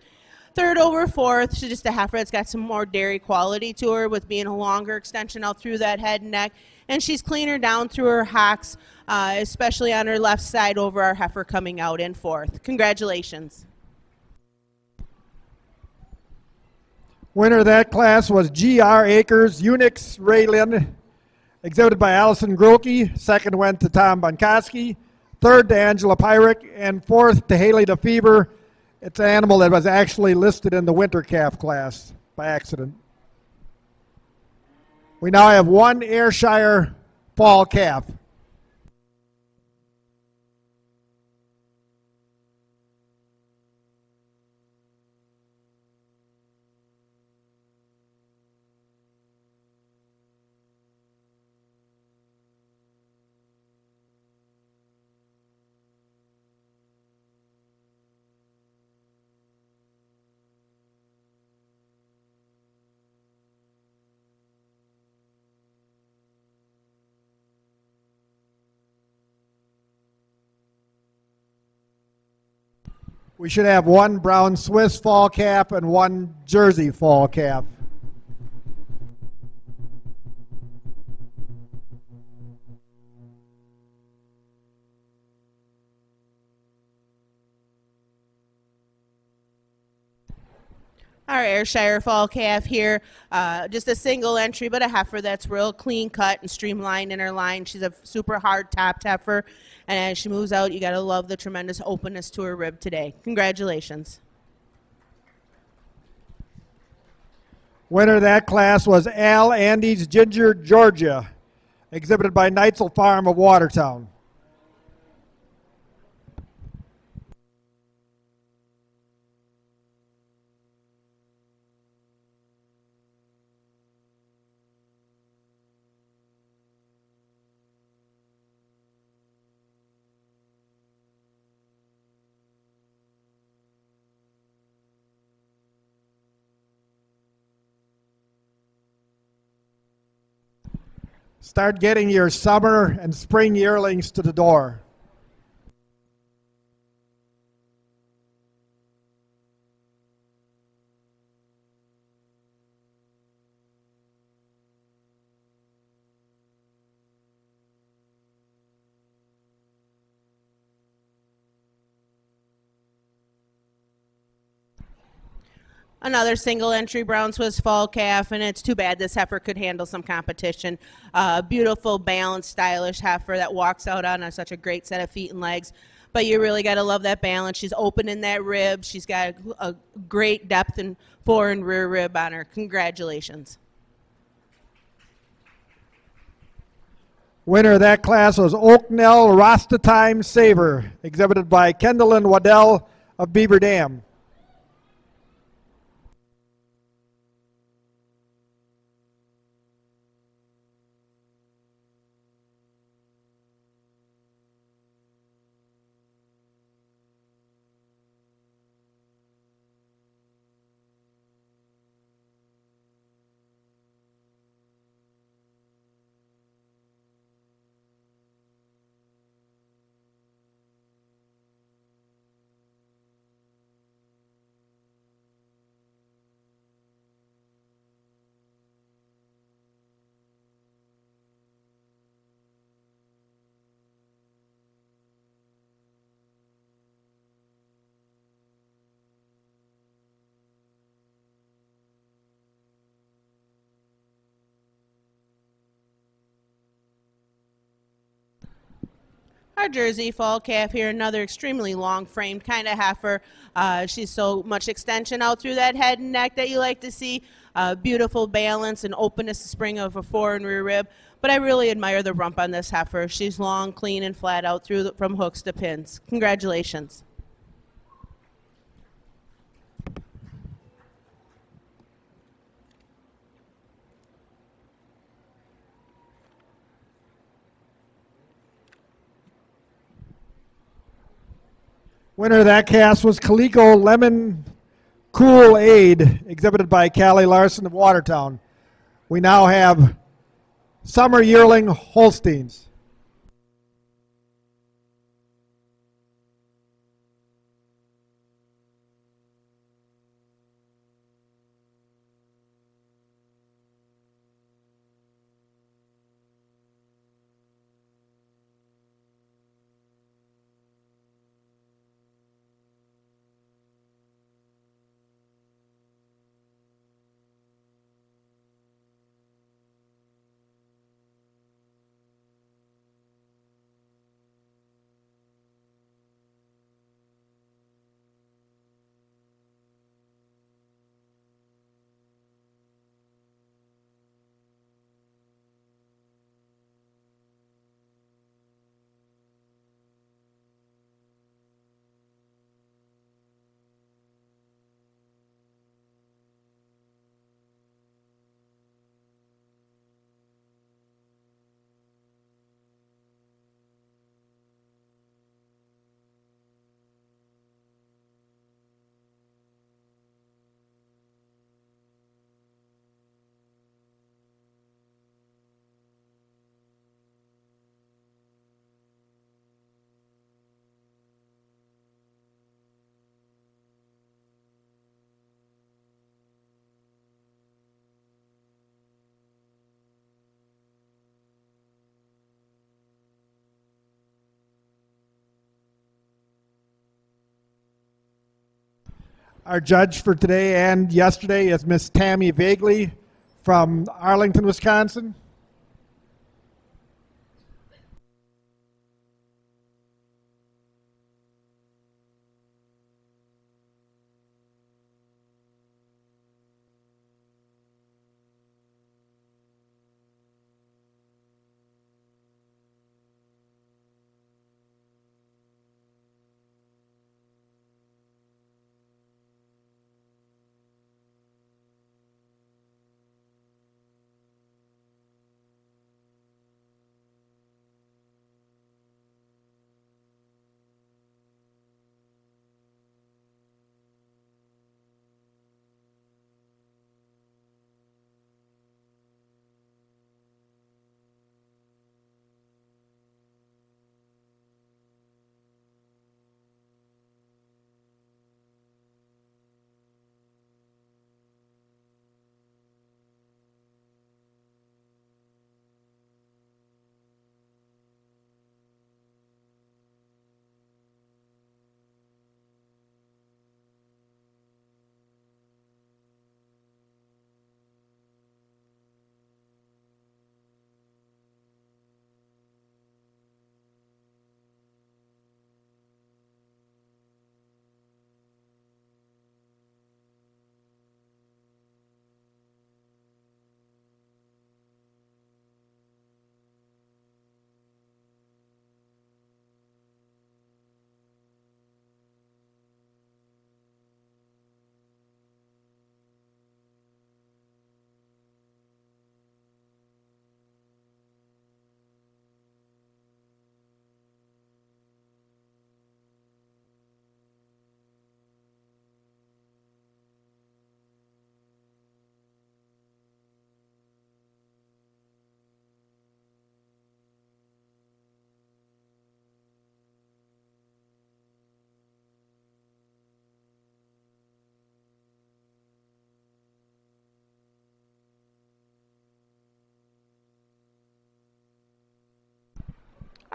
Third over fourth, she's just a heifer that's got some more dairy quality to her with being a longer extension out through that head and neck. And she's cleaner down through her hocks, especially on her left side over our heifer coming out in fourth. Congratulations. Winner of that class was G.R. Akers, Unix Rayland, exhibited by Allison Groelke. Second went to Tom Bunkowski. Third to Angela Pyrick. And fourth to Haley DeFever. It's an animal that was actually listed in the winter calf class by accident. We now have one Ayrshire fall calf. We should have one brown Swiss fall calf and one Jersey fall calf. Our Ayrshire fall calf here, just a single entry, but a heifer that's real clean cut and streamlined in her line. She's a super hard topped heifer, and as she moves out, you got to love the tremendous openness to her rib today. Congratulations. Winner of that class was Al Andes Ginger Georgia, exhibited by Neitzel Farm of Watertown. Start getting your summer and spring yearlings to the door. Another single entry brown Swiss fall calf, and it's too bad this heifer could handle some competition. Beautiful, balanced, stylish heifer that walks out on such a great set of feet and legs. But you really got to love that balance. She's open in that rib. She's got a great depth in fore and rear rib on her. Congratulations. Winner of that class was Oaknell Rasta Time Saver, exhibited by Kendalyn Waddell of Beaver Dam. Our Jersey fall calf here, another extremely long framed kind of heifer. She's so much extension out through that head and neck that you like to see. Beautiful balance and openness to spring of a fore and rear rib. But I really admire the rump on this heifer. She's long, clean, and flat out through from hooks to pins. Congratulations. Winner of that cast was Coleco Lemon Cool Aid, exhibited by Callie Larson of Watertown. We now have Summer Yearling Holsteins. Our judge for today and yesterday is Miss Tammy Vagley from Arlington, Wisconsin.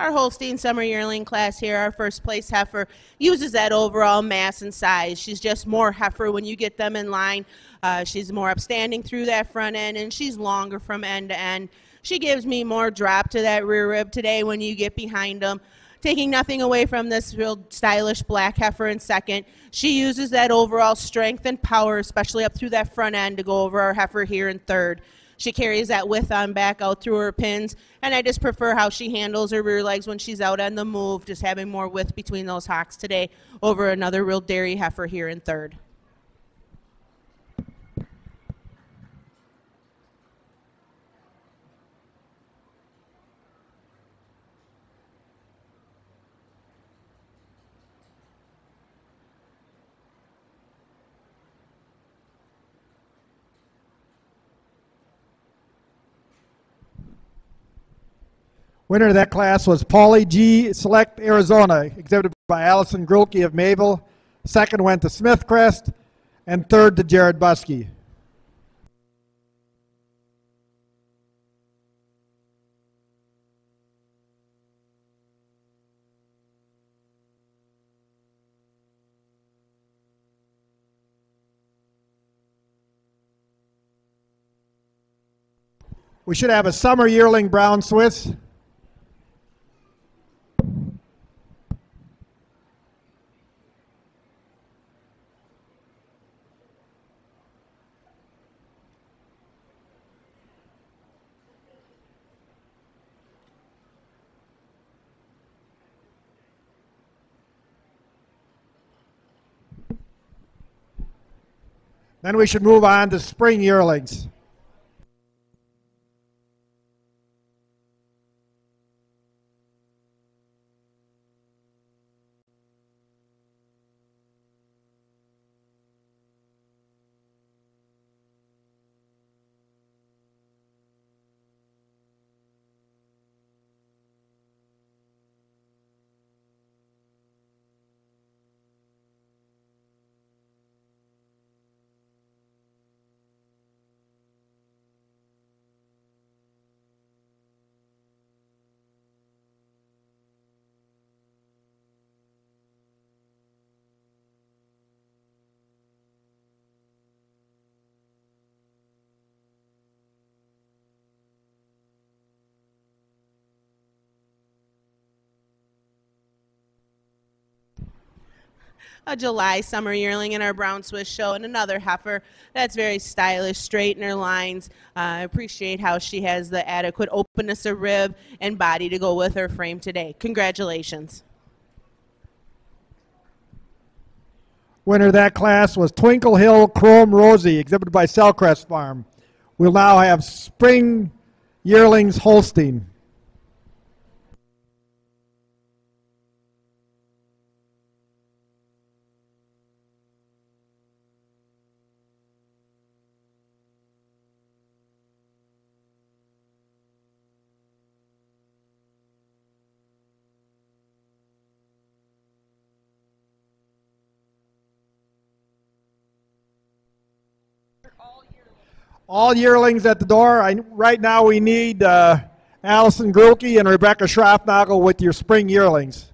Our Holstein Summer Yearling class here, our first place heifer, uses that overall mass and size. She's just more heifer when you get them in line. She's more upstanding through that front end, and she's longer from end to end. She gives me more drop to that rear rib today when you get behind them. Taking nothing away from this real stylish black heifer in second. She uses that overall strength and power, especially up through that front end, to go over our heifer here in third. She carries that width on back out through her pins, and I just prefer how she handles her rear legs when she's out on the move, just having more width between those hocks today over another real dairy heifer here in third. Winner of that class was Pauly G. Select Arizona, exhibited by Allison Groelke of Mayville. Second went to Smithcrest, and third to Jared Buskey. We should have a summer yearling brown Swiss. Then we should move on to spring yearlings. A July summer yearling in our brown Swiss show, and another heifer that's very stylish, straight in her lines. I appreciate how she has the adequate openness of rib and body to go with her frame today. Congratulations. Winner of that class was Twinkle Hill Chrome Rosie, exhibited by Selcrest Farm. We'll now have spring yearlings Holstein. All yearlings at the door. Right now we need Allison Groelke and Rebecca Schropnagel with your spring yearlings.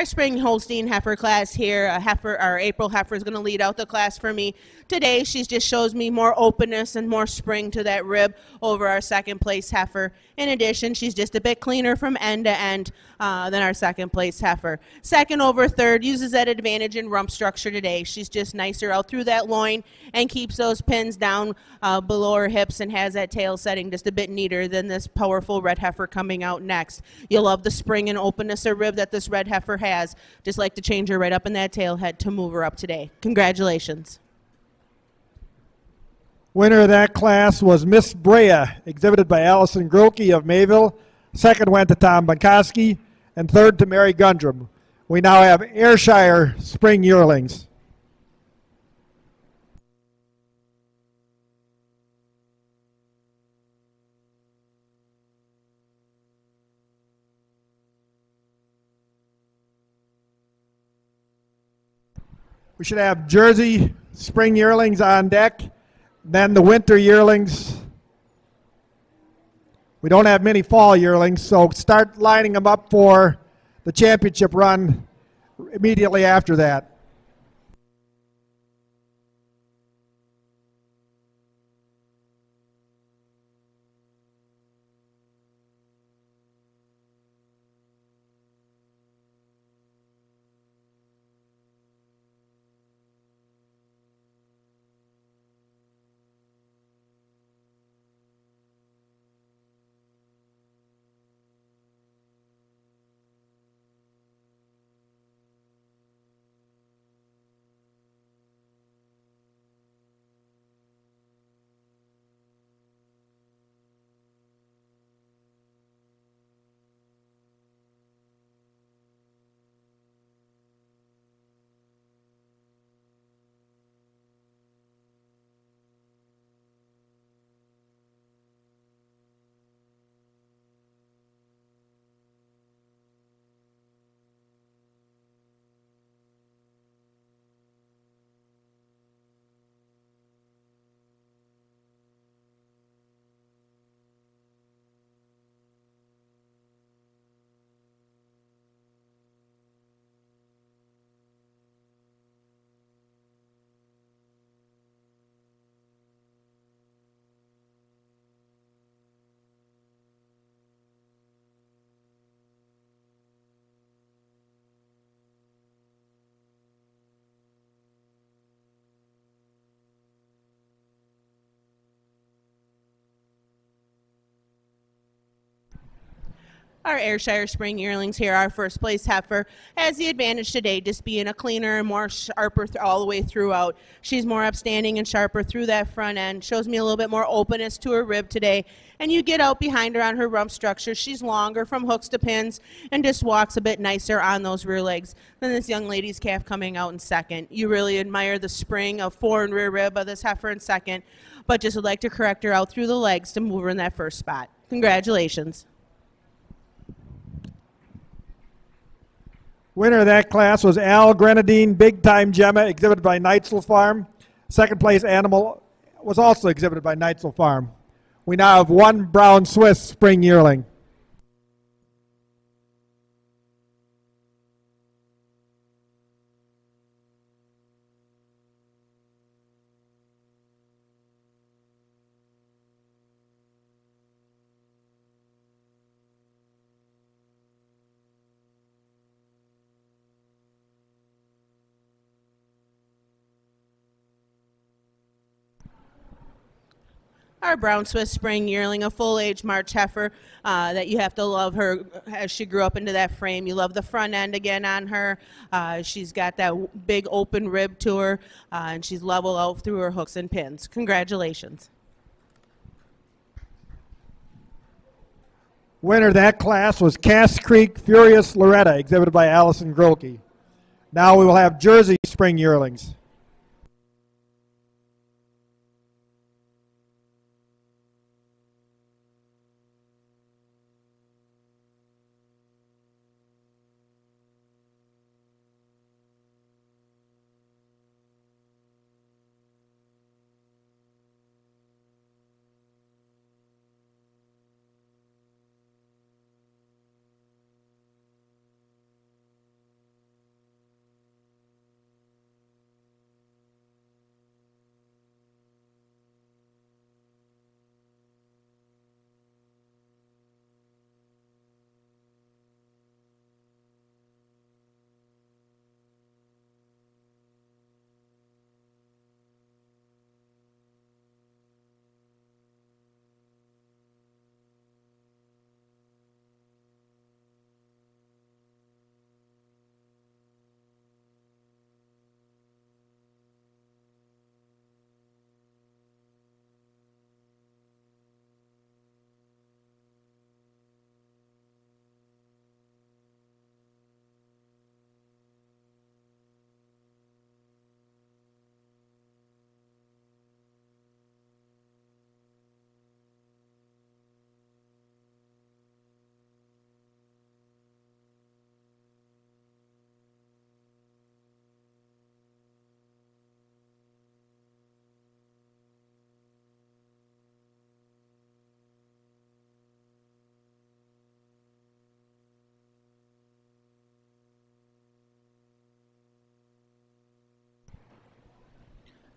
our spring Holstein heifer class here. Our April heifer is going to lead out the class for me today. She just shows me more openness and more spring to that rib over our second place heifer. In addition, she's just a bit cleaner from end to end than our second place heifer. Second over third uses that advantage in rump structure today. She's just nicer out through that loin and keeps those pins down below her hips and has that tail setting just a bit neater than this powerful red heifer coming out next. You'll love the spring and openness of rib that this red heifer has. Just like to change her right up in that tail head to move her up today. Congratulations. Winner of that class was Miss Brea, exhibited by Allison Groelke of Mayville. Second went to Tom Bunkowski, and third to Mary Gundrum. We now have Ayrshire spring yearlings. We should have Jersey spring yearlings on deck, then the winter yearlings. We don't have many fall yearlings, so start lining them up for the championship run immediately after that. Our Ayrshire spring yearlings here, our first place heifer, has the advantage today just being a cleaner and more sharper all the way throughout. She's more upstanding and sharper through that front end, shows me a little bit more openness to her rib today. And you get out behind her on her rump structure, she's longer from hooks to pins and just walks a bit nicer on those rear legs than this young lady's calf coming out in second. You really admire the spring of fore and rear rib of this heifer in second, but just would like to correct her out through the legs to move her in that first spot. Congratulations. Winner of that class was Al Grenadine, Big Time Gemma, exhibited by Neitzel Farm. Second place animal was also exhibited by Neitzel Farm. We now have one brown Swiss spring yearling. Our brown Swiss spring yearling, a full-age March heifer that you have to love her as she grew up into that frame. You love the front end again on her. She's got that big open rib to her, and she's level out through her hooks and pins. Congratulations. Winner of that class was Cass Creek Furious Loretta, exhibited by Allison Groelke. Now we will have Jersey spring yearlings.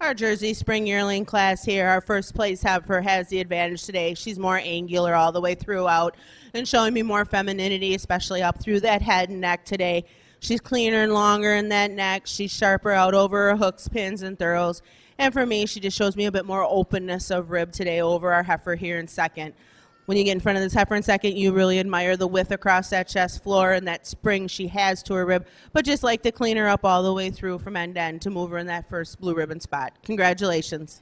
Our Jersey Spring Yearling class here, our first place heifer has the advantage today. She's more angular all the way throughout and showing me more femininity, especially up through that head and neck today. She's cleaner and longer in that neck. She's sharper out over her hooks, pins, and thurls. And for me, she just shows me a bit more openness of rib today over our heifer here in second. When you get in front of this heifer in second, you really admire the width across that chest floor and that spring she has to her rib, but just like to clean her up all the way through from end to end to move her in that first blue ribbon spot. Congratulations.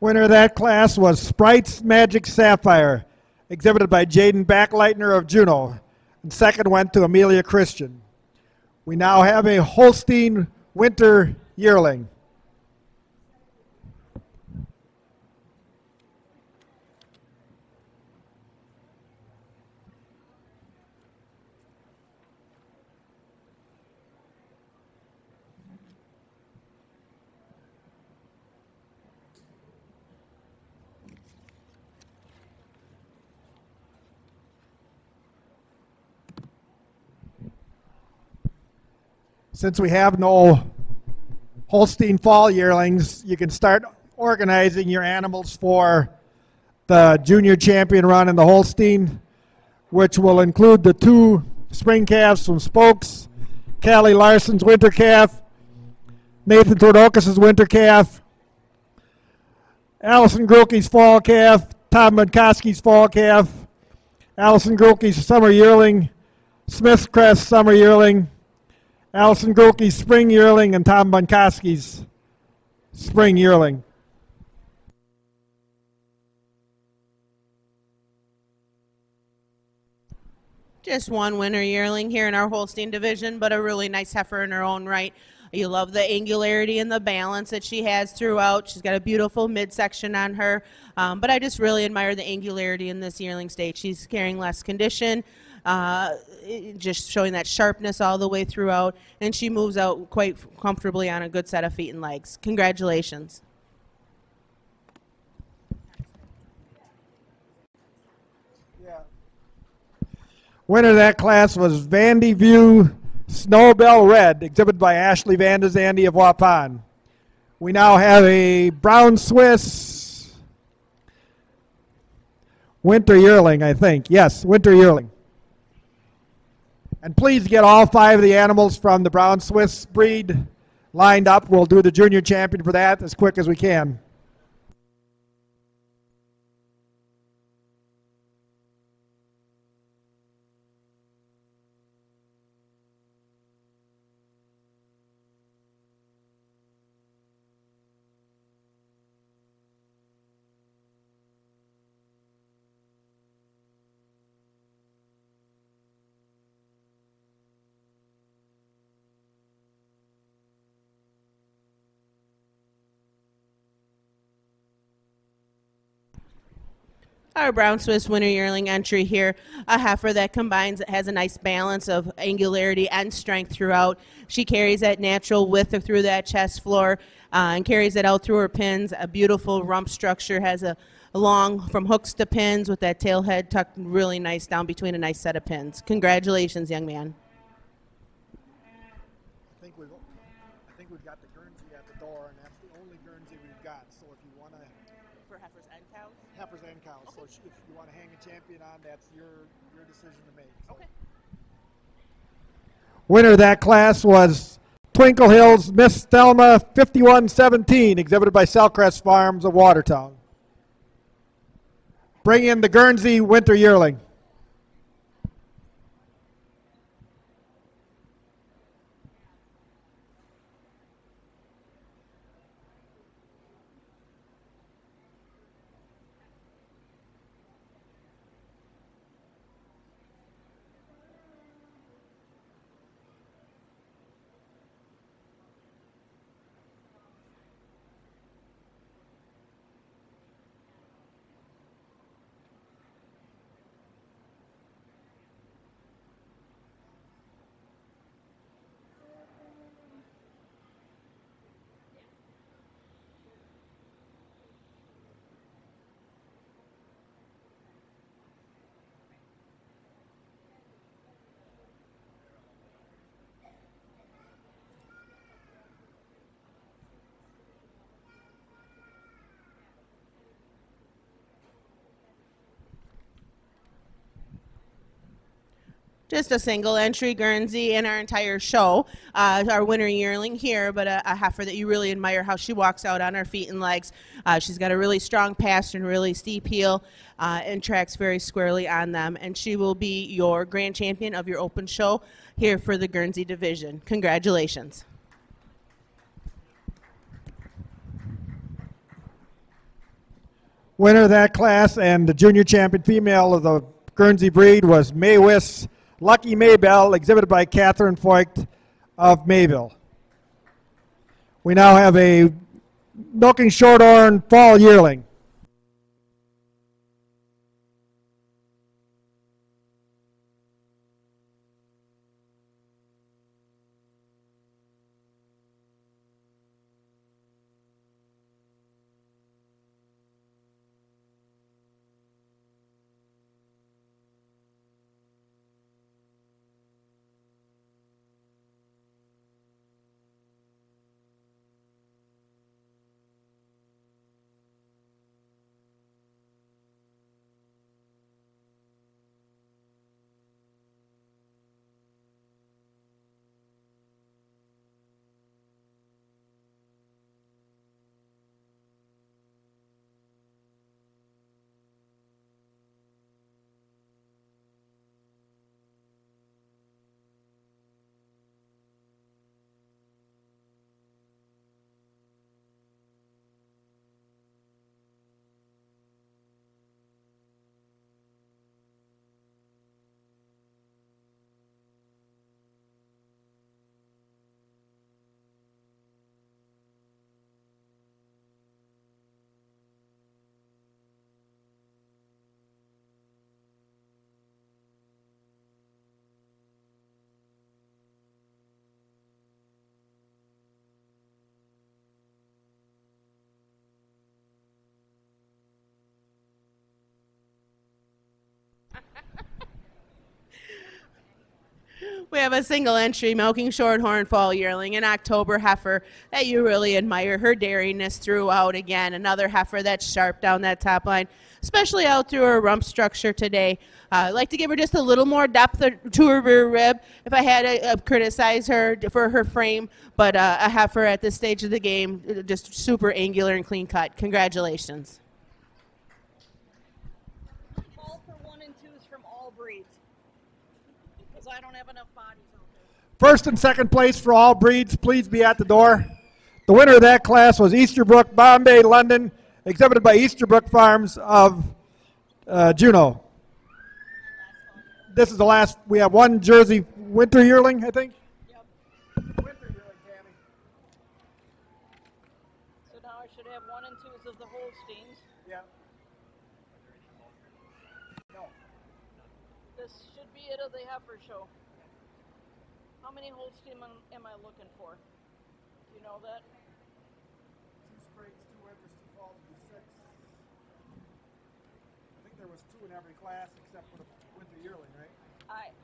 Winner of that class was Sprite's Magic Sapphire, exhibited by Jaden Backleitner of Juneau, and second went to Amelia Christian. We now have a Holstein Winter Yearling. Since we have no Holstein fall yearlings, you can start organizing your animals for the junior champion run in the Holstein, which will include the two spring calves from Spokes, Callie Larson's winter calf, Nathan Tordokas' winter calf, Allison Groelke's fall calf, Tom Bunkowski's fall calf, Allison Groelke's summer yearling, Smithcrest summer yearling, Allison Groelke's spring yearling, and Tom Bunkowski's spring yearling. Just one winter yearling here in our Holstein division, but a really nice heifer in her own right. You love the angularity and the balance that she has throughout. She's got a beautiful midsection on her, but I just really admire the angularity in this yearling stage. She's carrying less condition. Just showing that sharpness all the way throughout, and she moves out quite comfortably on a good set of feet and legs. Congratulations. Yeah. Winner of that class was Vandy View Snowbell Red, exhibited by Ashley Van de Zandy of Waupon. We now have a Brown Swiss Winter Yearling, I think. Yes, Winter Yearling. And please get all five of the animals from the Brown Swiss breed lined up. We'll do the junior champion for that as quick as we can. Our Brown Swiss Winter Yearling entry here, a heifer that combines, has a nice balance of angularity and strength throughout. She carries that natural width through that chest floor and carries it out through her pins. A beautiful rump structure, has a long from hooks to pins with that tail head tucked really nice down between a nice set of pins. Congratulations, young man. I think we've got the Guernsey at the door, and that's the only Guernsey we've got. So if you want to... For heifers and cows? Heifers and cows. Okay. So if you want to hang a champion on, that's your decision to make. So. Okay. Winner of that class was Twinkle Hills Miss Thelma 5117, exhibited by Selcrest Farms of Watertown. Bring in the Guernsey Winter Yearling. just a single entry Guernsey in our entire show, our winter yearling here, but a heifer that you really admire how she walks out on her feet and legs. She's got a really strong pastern, really steep heel, and tracks very squarely on them, and she will be your grand champion of your open show here for the Guernsey division. Congratulations. Winner of that class and the junior champion female of the Guernsey breed was Maywis Lucky Maybell, exhibited by Catherine Voigt of Mayville. We now have a milking shorthorn fall yearling. We have a single entry milking shorthorn fall yearling, an October heifer that you really admire her dairiness throughout. Again, another heifer that's sharp down that top line, especially out through her rump structure today. I'd like to give her just a little more depth to her rear rib if I had to criticize her for her frame, but a heifer at this stage of the game, just super angular and clean cut. Congratulations. First and second place for all breeds, please be at the door. The winner of that class was Easterbrook Bombay London, exhibited by Easterbrook Farms of Juneau. This is the last. We have one Jersey winter yearling, I think. Yep. Winter yearling, Tammy. So now I should have one and twos of the Holsteins. Yeah. No. This should be it of the heifer show. How many Holstein am I looking for? Do you know that? Two sprays, two heifers, two falls, and six. I think there was two in every class except for the winter yearling, right? Aye.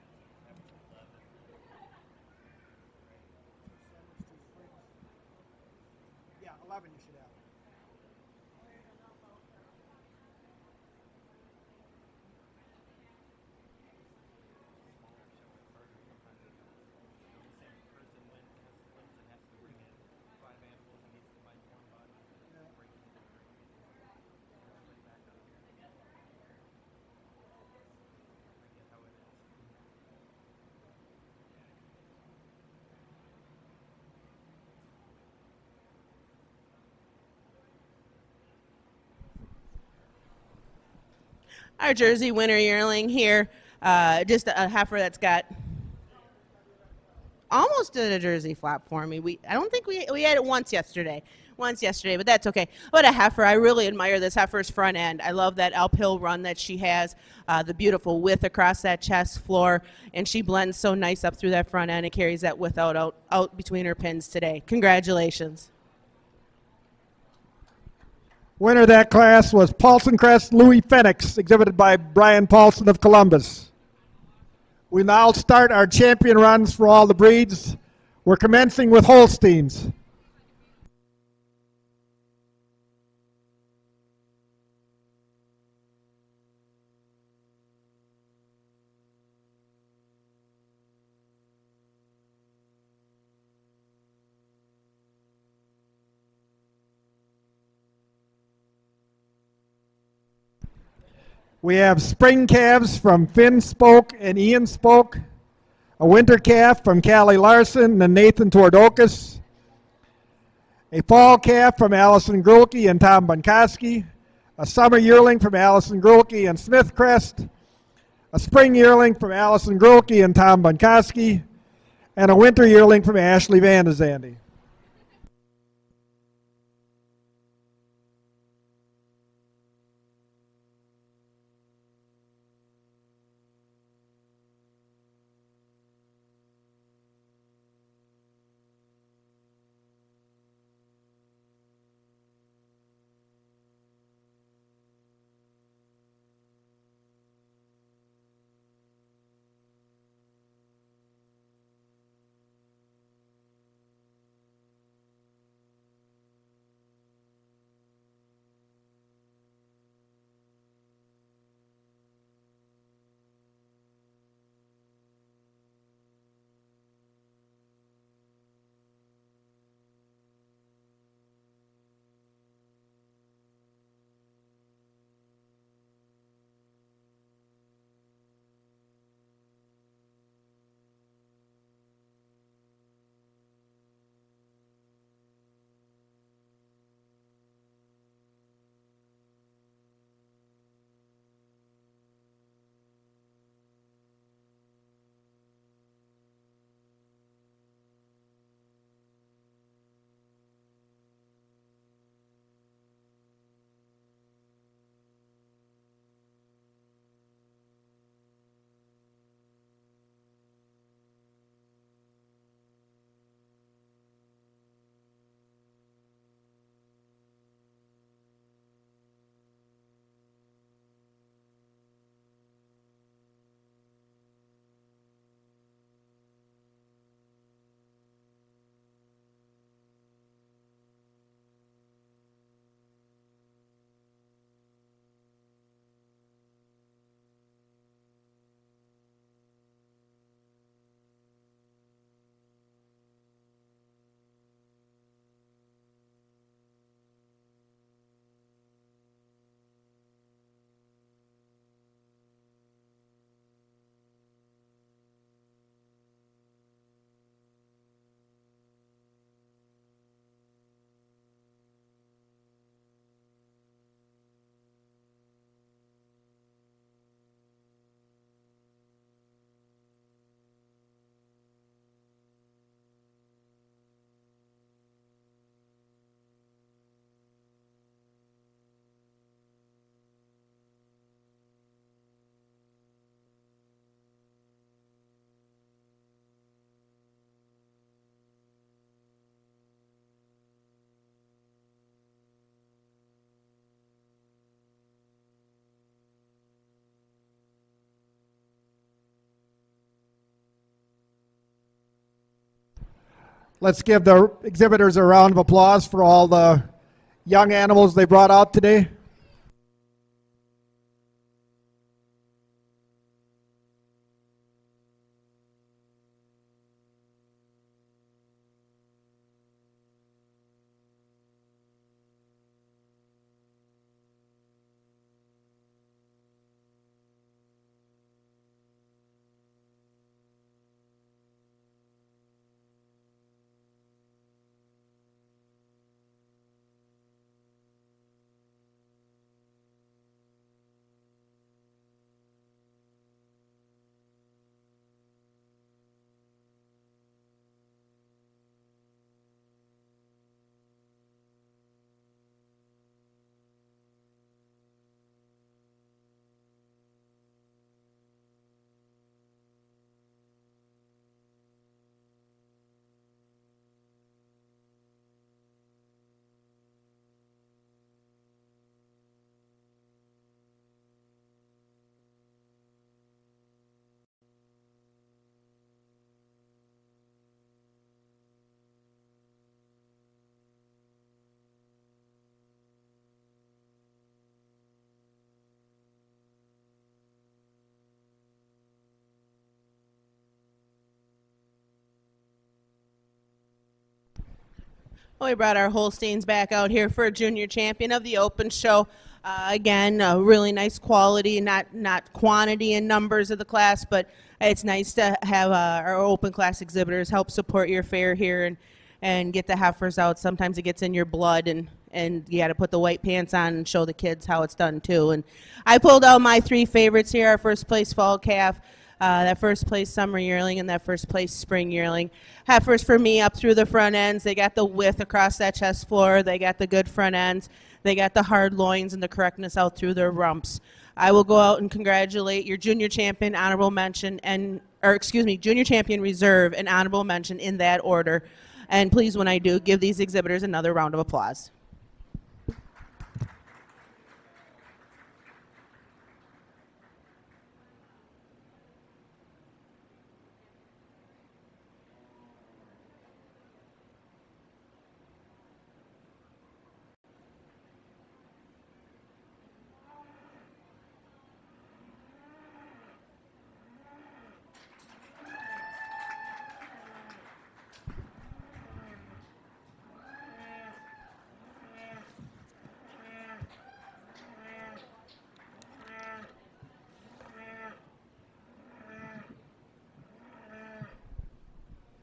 Yeah, 11 you should have. Our Jersey winter yearling here, just a heifer that's got almost did a Jersey flop for me. I don't think we had it once yesterday, but that's okay. What a heifer. I really admire this heifer's front end. I love that uphill run that she has, the beautiful width across that chest floor, and she blends so nice up through that front end and carries that width out between her pins today. Congratulations. Winner of that class was Paulsoncrest Louis Phoenix, exhibited by Brian Paulson of Columbus. We now start our champion runs for all the breeds. We're commencing with Holsteins. We have spring calves from Finn Spolk and Ian Spolk, a winter calf from Callie Larson and Nathan Tordokas, a fall calf from Allison Groelke and Tom Bunkowski, a summer yearling from Allison Groelke and Smithcrest, a spring yearling from Allison Groelke and Tom Bunkowski, and a winter yearling from Ashley Vandezandy. Let's give the exhibitors a round of applause for all the young animals they brought out today. Well, we brought our Holsteins back out here for a junior champion of the open show. Again, a really nice quality, not quantity in numbers of the class, but it's nice to have our open class exhibitors help support your fair here and get the heifers out. Sometimes it gets in your blood, and you got to put the white pants on and show the kids how it's done too. And I pulled out my three favorites here: our first place fall calf, that first place summer yearling, and that first place spring yearling. Heifers for me up through the front ends. They got the width across that chest floor. They got the good front ends. They got the hard loins and the correctness out through their rumps. I will go out and congratulate your junior champion, honorable mention, junior champion reserve and honorable mention in that order. And please, when I do, give these exhibitors another round of applause.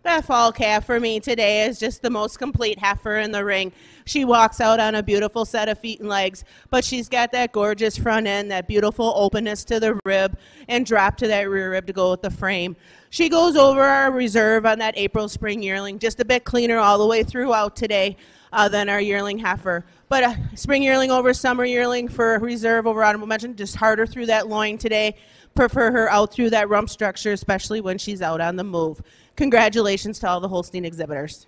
That fall calf for me today is just the most complete heifer in the ring. She walks out on a beautiful set of feet and legs, but she's got that gorgeous front end, that beautiful openness to the rib, and drop to that rear rib to go with the frame. She goes over our reserve on that April spring yearling, just a bit cleaner all the way throughout today than our yearling heifer. But spring yearling over summer yearling for reserve over honorable mention, just harder through that loin today. Prefer her out through that rump structure, especially when she's out on the move. Congratulations to all the Holstein exhibitors.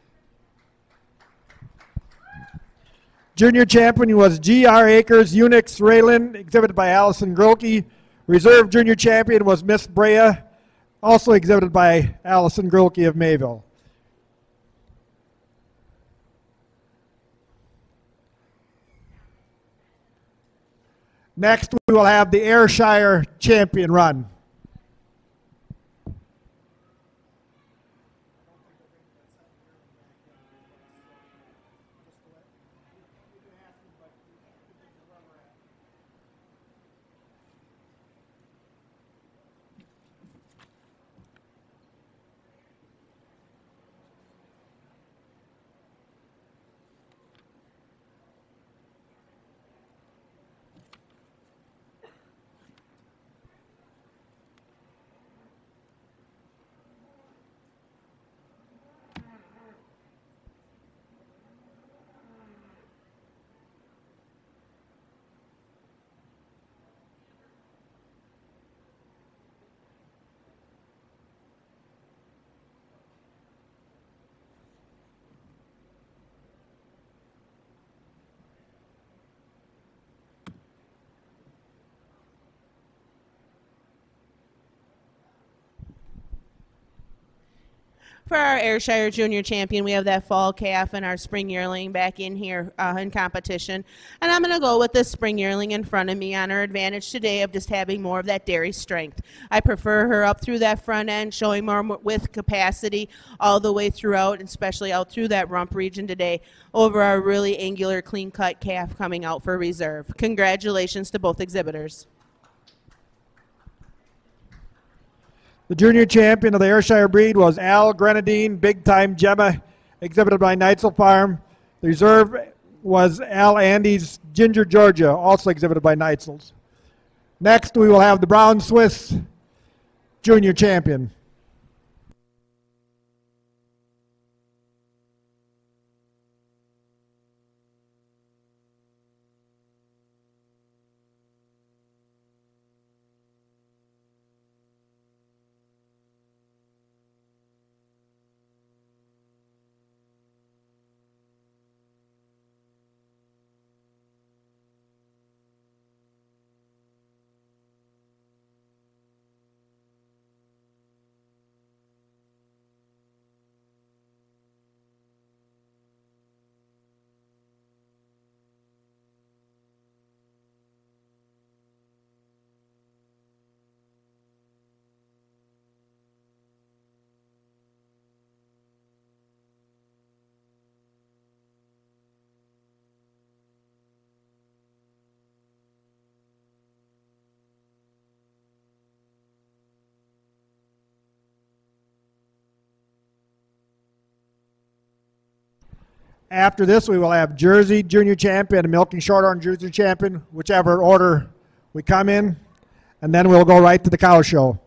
Junior champion was G.R. Akers, Unix Raylan, exhibited by Allison Groelke. Reserve junior champion was Miss Brea, also exhibited by Allison Groelke of Mayville. Next, we will have the Ayrshire champion run. For our Ayrshire Junior Champion, we have that fall calf and our spring yearling back in here in competition. And I'm going to go with the spring yearling in front of me on her advantage today of just having more of that dairy strength. I prefer her up through that front end, showing more width capacity all the way throughout, especially out through that rump region today, over our really angular, clean-cut calf coming out for reserve. Congratulations to both exhibitors. The junior champion of the Ayrshire breed was Al Grenadine, Big Time Gemma, exhibited by Neitzel Farm. The reserve was Al Andes, Ginger Georgia, also exhibited by Neitzel's. Next, we will have the Brown Swiss junior champion. After this, we will have Jersey Junior Champion and Milking Shorthorn Junior Champion, whichever order we come in, and then we'll go right to the cow show.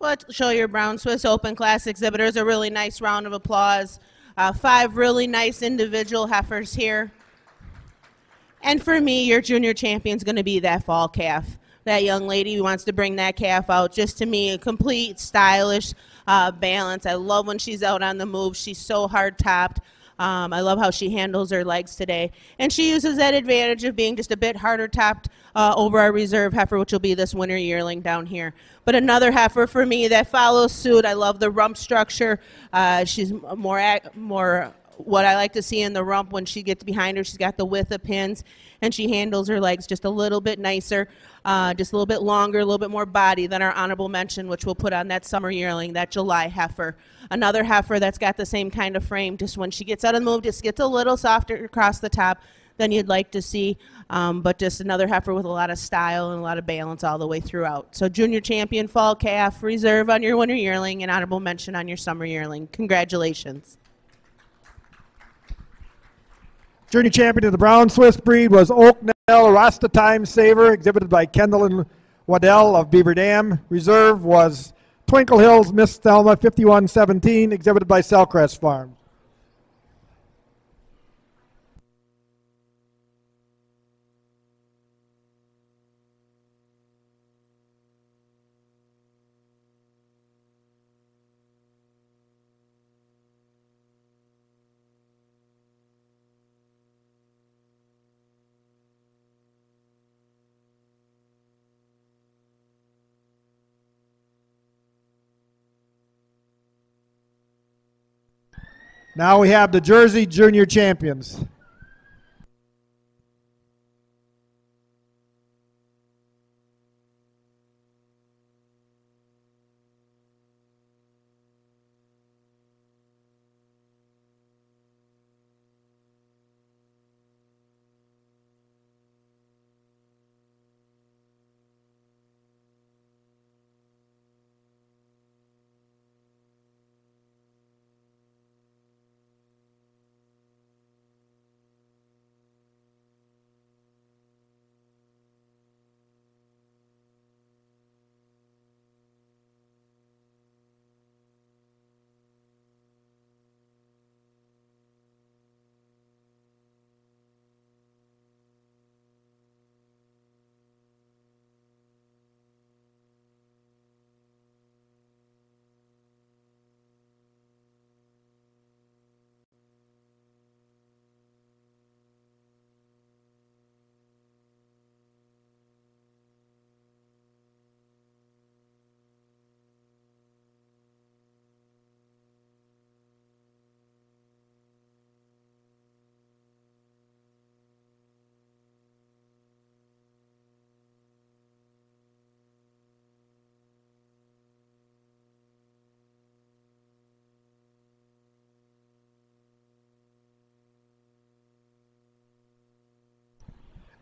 Let's show your Brown Swiss Open Class exhibitors a really nice round of applause. 5 really nice individual heifers here. And for me, your junior champion's gonna be that fall calf. That young lady who wants to bring that calf out, just to me, a complete stylish balance. I love when she's out on the move. She's so hard topped. I love how she handles her legs today. And she uses that advantage of being just a bit harder topped over our reserve heifer, which will be this winter yearling down here. But another heifer for me that follows suit, I love the rump structure. She's more what I like to see in the rump when she gets behind her. She's got the width of pins, and she handles her legs just a little bit nicer, just a little bit longer, a little bit more body than our honorable mention, which we'll put on that summer yearling, that July heifer. Another heifer that's got the same kind of frame, just when she gets out of the move, just gets a little softer across the top than you'd like to see, but just another heifer with a lot of style and a lot of balance all the way throughout. So junior champion, fall calf, reserve on your winter yearling, and honorable mention on your summer yearling. Congratulations. Junior champion of the Brown Swiss breed was Oaknell Rasta Time Saver, exhibited by Kendalyn Waddell of Beaver Dam. Reserve was Twinkle Hills Miss Thelma 5117, exhibited by Selcrest Farms. Now we have the Jersey Junior Champions.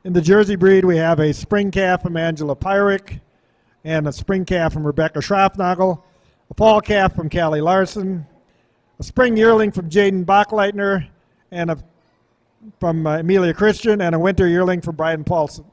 In the Jersey breed, we have a spring calf from Angela Pyrick and a spring calf from Rebecca Schropnagel, a fall calf from Callie Larson, a spring yearling from Jaden Bachleitner and from Amelia Christian, and a winter yearling from Brian Paulson.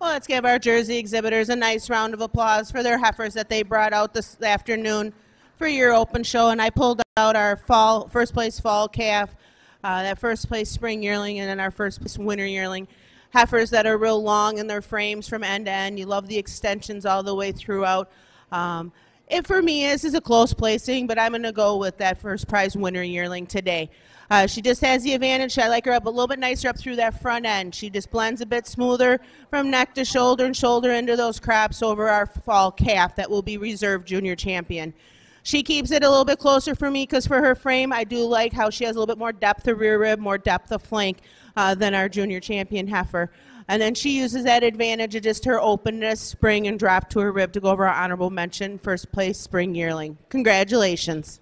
Well, let's give our Jersey exhibitors a nice round of applause for their heifers that they brought out this afternoon for your open show. And I pulled out our first place fall calf, that first place spring yearling, and then our first place winter yearling. Heifers that are real long in their frames from end to end. You love the extensions all the way throughout. It for me is a close placing, but I'm going to go with that first prize winter yearling today. She just has the advantage. I like her up a little bit nicer up through that front end. She just blends a bit smoother from neck to shoulder and shoulder into those crops over our fall calf that will be reserved junior champion. She keeps it a little bit closer for me because for her frame, I do like how she has a little bit more depth of rear rib, more depth of flank than our junior champion heifer. And then she uses that advantage of just her openness, spring, and drop to her rib to go over our honorable mention, first place spring yearling. Congratulations.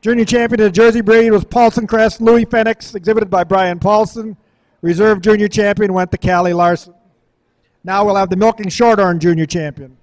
Junior champion of the Jersey breed was Paulson Crest Louis Fenix, exhibited by Brian Paulson. Reserve junior champion went to Callie Larson. Now we'll have the Milking Shorthorn junior champion.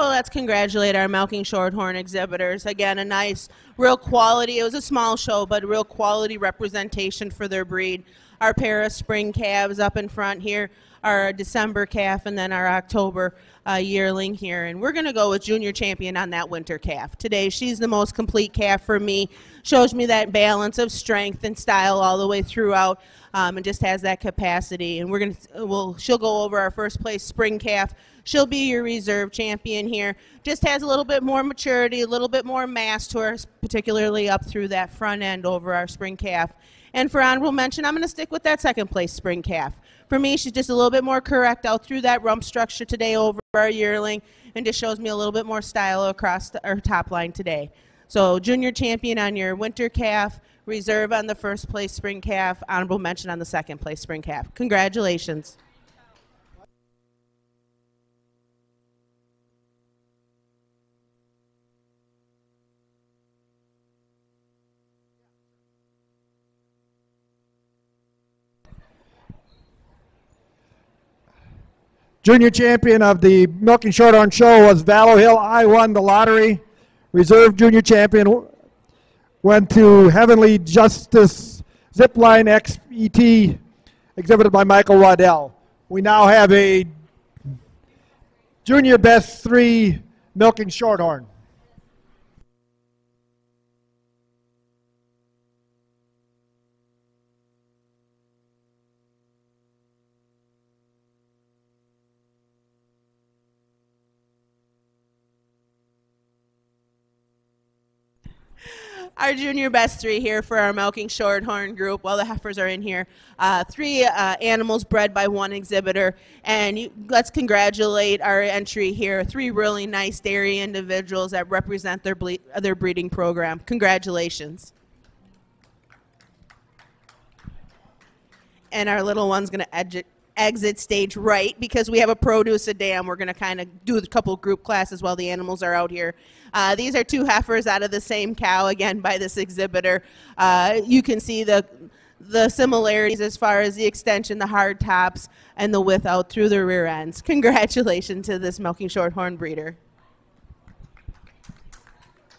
Well, let's congratulate our milking shorthorn exhibitors. Again, a nice, real quality, it was a small show, but real quality representation for their breed. Our pair of spring calves up in front here, our December calf, and then our October yearling here. And we're going to go with junior champion on that winter calf. Today, she's the most complete calf for me. Shows me that balance of strength and style all the way throughout, and just has that capacity. And we're going to, she'll go over our first place spring calf. She'll be your reserve champion here. Just has a little bit more maturity, a little bit more mass to her, particularly up through that front end over our spring calf. And for honorable mention, I'm going to stick with that second place spring calf. For me, she's just a little bit more correct out through that rump structure today over our yearling, and just shows me a little bit more style across our top line today. So junior champion on your winter calf, reserve on the first place spring calf, honorable mention on the second place spring calf. Congratulations. Junior champion of the Milking Shorthorn Show was Vallow Hill. I won the lottery. Reserve junior champion went to Heavenly Justice Zipline XET, exhibited by Michael Waddell. We now have a junior best three Milking Shorthorn. Our junior best three here for our milking shorthorn group. While the heifers are in here, three animals bred by one exhibitor, and let's congratulate our entry here. Three really nice dairy individuals that represent their breeding program. Congratulations. And our little one's going to exit stage right because we have a produce a dam. We're going to kind of do a couple group classes while the animals are out here. These are two heifers out of the same cow, again by this exhibitor. You can see the similarities as far as the extension, the hard tops, and the width out through the rear ends. Congratulations to this milking shorthorn breeder.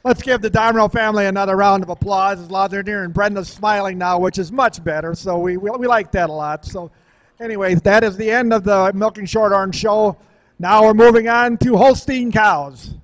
Let's give the Domino family another round of applause. As loud as they're near, and Brenda's smiling now, which is much better, so we like that a lot. So anyways, that is the end of the Milking Shorthorn Show. Now we're moving on to Holstein cows.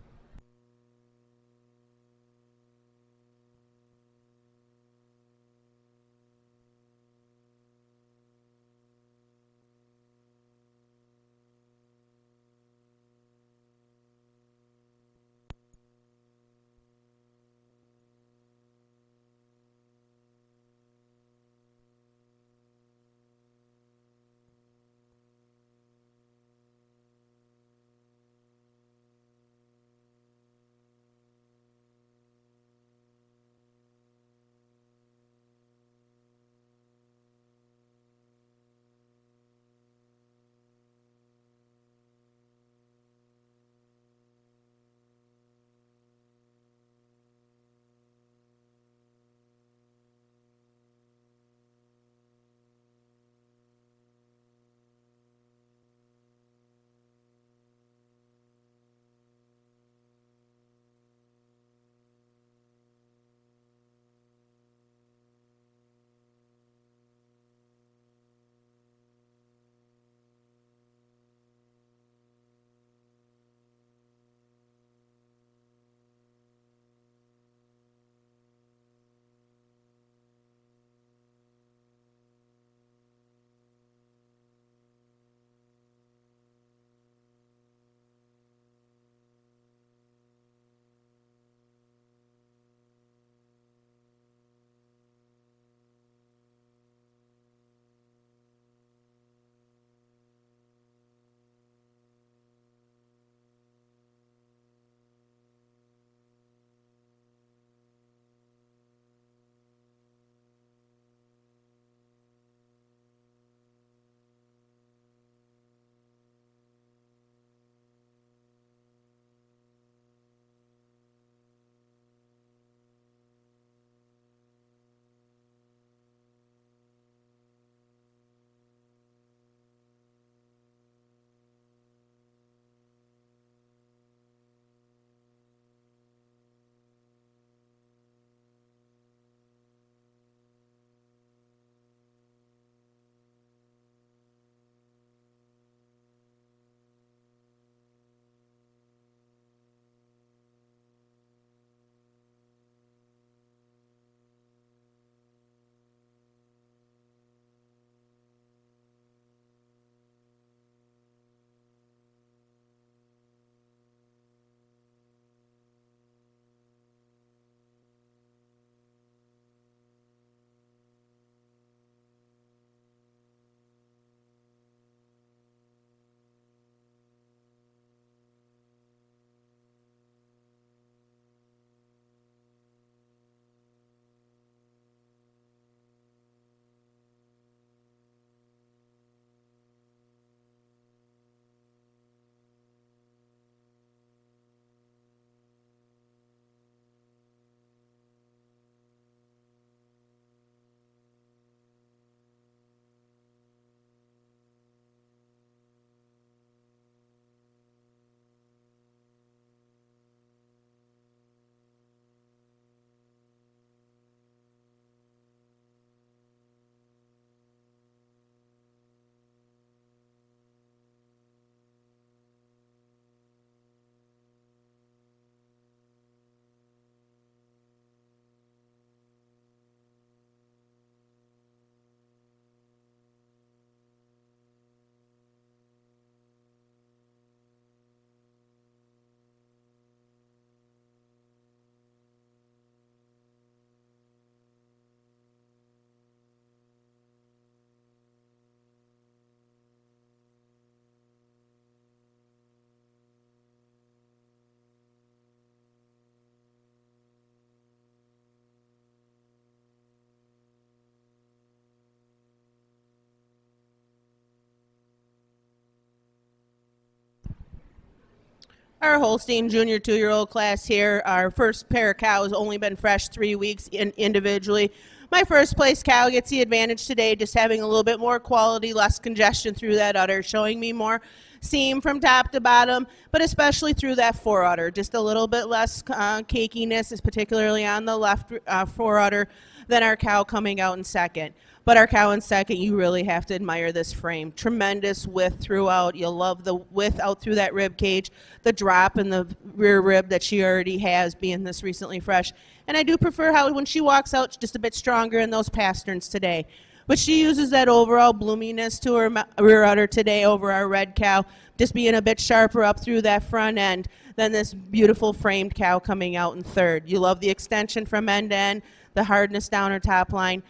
Our Holstein Junior 2-year-old class here, our first pair of cows only been fresh 3 weeks individually. My first place cow gets the advantage today, just having a little bit more quality, less congestion through that udder, showing me more seam from top to bottom, but especially through that forudder, just a little bit less cakiness, is particularly on the left forudder than our cow coming out in second. But our cow in second, you really have to admire this frame. Tremendous width throughout. You'll love the width out through that rib cage, the drop in the rear rib that she already has, being this recently fresh. And I do prefer how when she walks out, just a bit stronger in those pasterns today. But she uses that overall bloominess to her rear udder today over our red cow, just being a bit sharper up through that front end than this beautiful framed cow coming out in third. You love the extension from end to end, the hardness down her top line.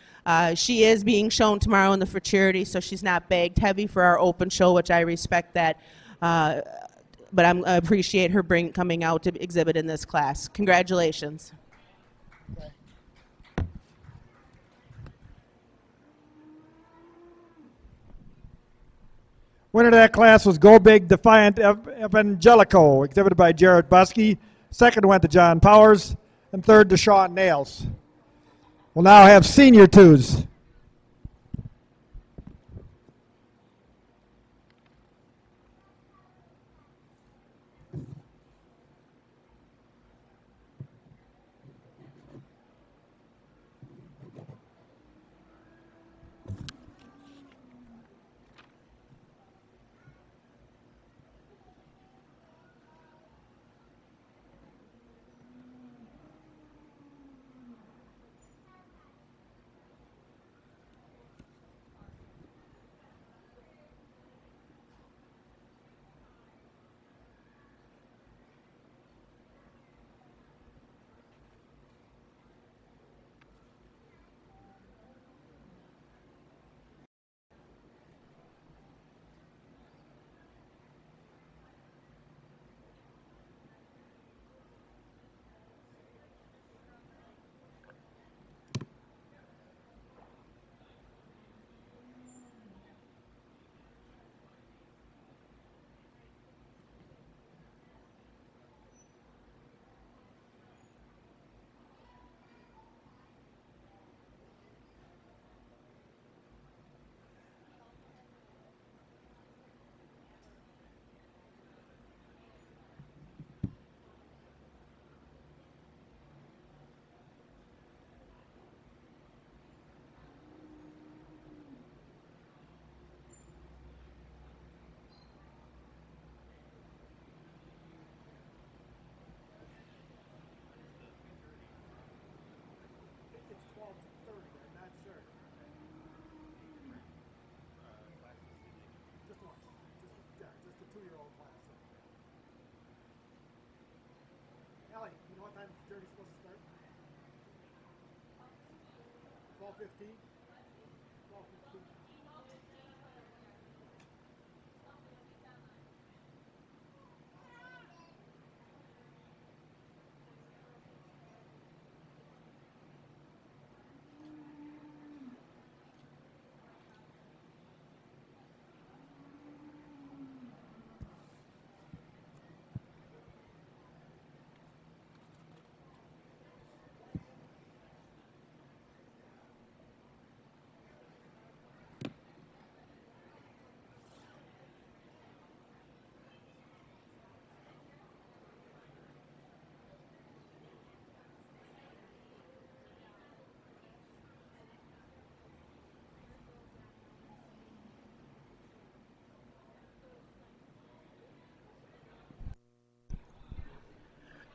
She is being shown tomorrow in the futurity, so she's not bagged heavy for our open show, which I respect that. But I appreciate her coming out to exhibit in this class. Congratulations. Okay. Winner of that class was Go Big Defiant Evangelico, exhibited by Jared Buskey. Second went to John Powers, and third to Sean Nails. We'll now have senior twos.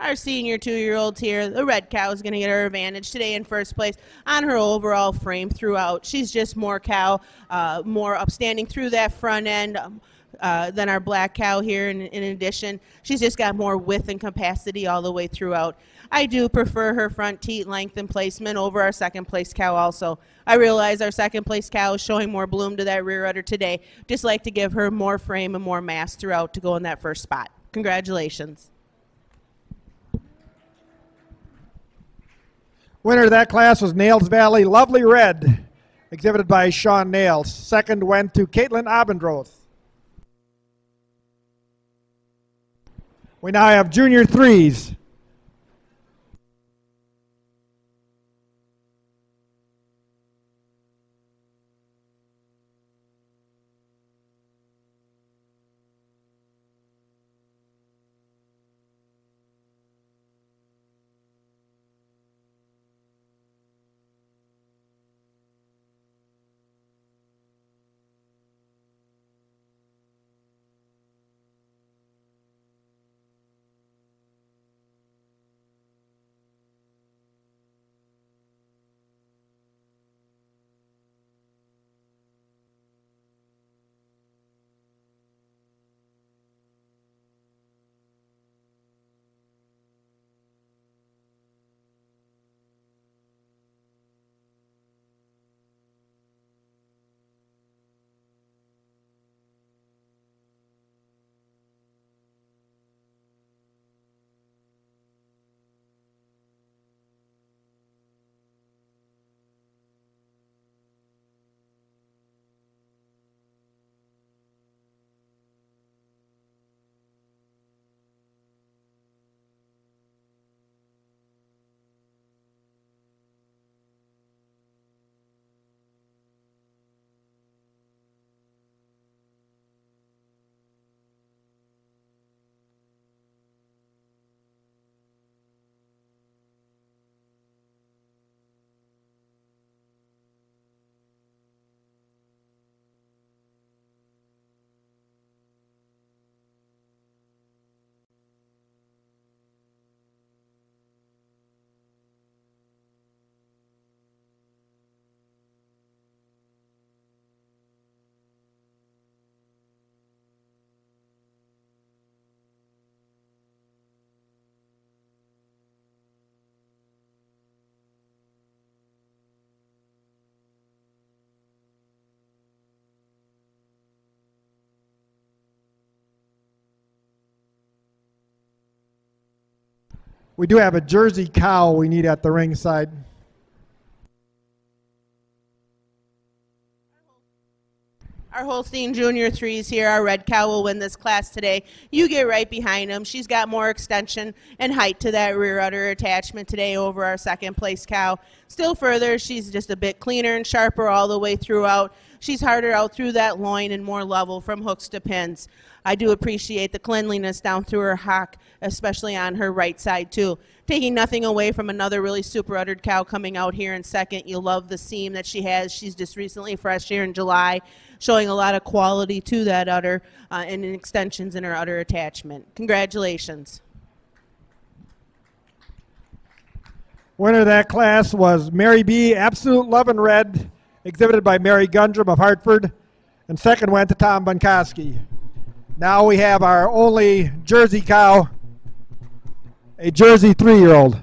Our senior 2-year-olds here, the red cow is going to get her advantage today in first place on her overall frame throughout. She's just more cow, more upstanding through that front end than our black cow here. And in addition, she's just got more width and capacity all the way throughout. I do prefer her front teat length and placement over our second place cow also. I realize our second place cow is showing more bloom to that rear udder today. Just like to give her more frame and more mass throughout to go in that first spot. Congratulations. Winner of that class was Nails Valley Lovely Red, exhibited by Sean Nails. Second went to Caitlin Abendroth. We now have junior threes. We do have a Jersey cow we need at the ringside. Our Holstein Junior Threes here, our red cow will win this class today. You get right behind him. She's got more extension and height to that rear udder attachment today over our second place cow. Still further, she's just a bit cleaner and sharper all the way throughout. She's harder out through that loin and more level from hooks to pins. I do appreciate the cleanliness down through her hock, especially on her right side too. Taking nothing away from another really super uddered cow coming out here in second. You love the seam that she has. She's just recently fresh here in July, showing a lot of quality to that udder and extensions in her udder attachment. Congratulations. Winner of that class was Mary B. Absolute Love in Red, exhibited by Mary Gundrum of Hartford, and second went to Tom Bunkowski. Now we have our only Jersey cow, a Jersey three-year-old.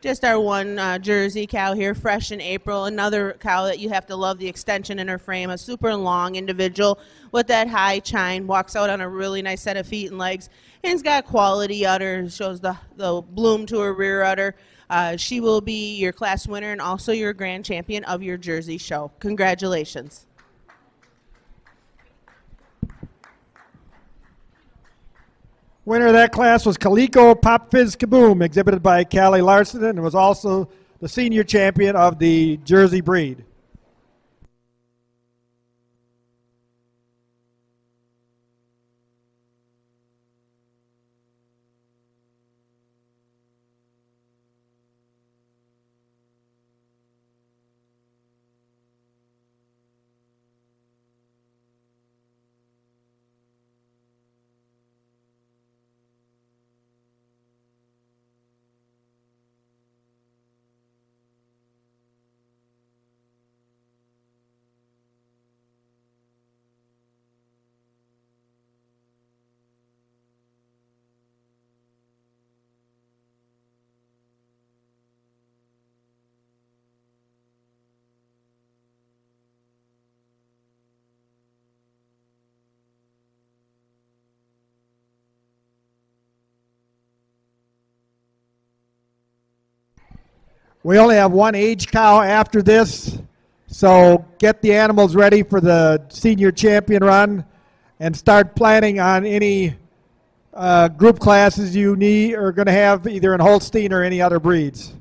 Just our one Jersey cow here, fresh in April. Another cow that you have to love the extension in her frame, a super long individual with that high chine, walks out on a really nice set of feet and legs, and has got quality udder, shows the bloom to her rear udder. She will be your class winner and also your grand champion of your Jersey show. Congratulations. Winner of that class was Coleco Pop Fizz Kaboom, exhibited by Callie Larson, and was also the senior champion of the Jersey breed. We only have one age cow after this, so get the animals ready for the senior champion run and start planning on any group classes you need or going to have either in Holstein or any other breeds.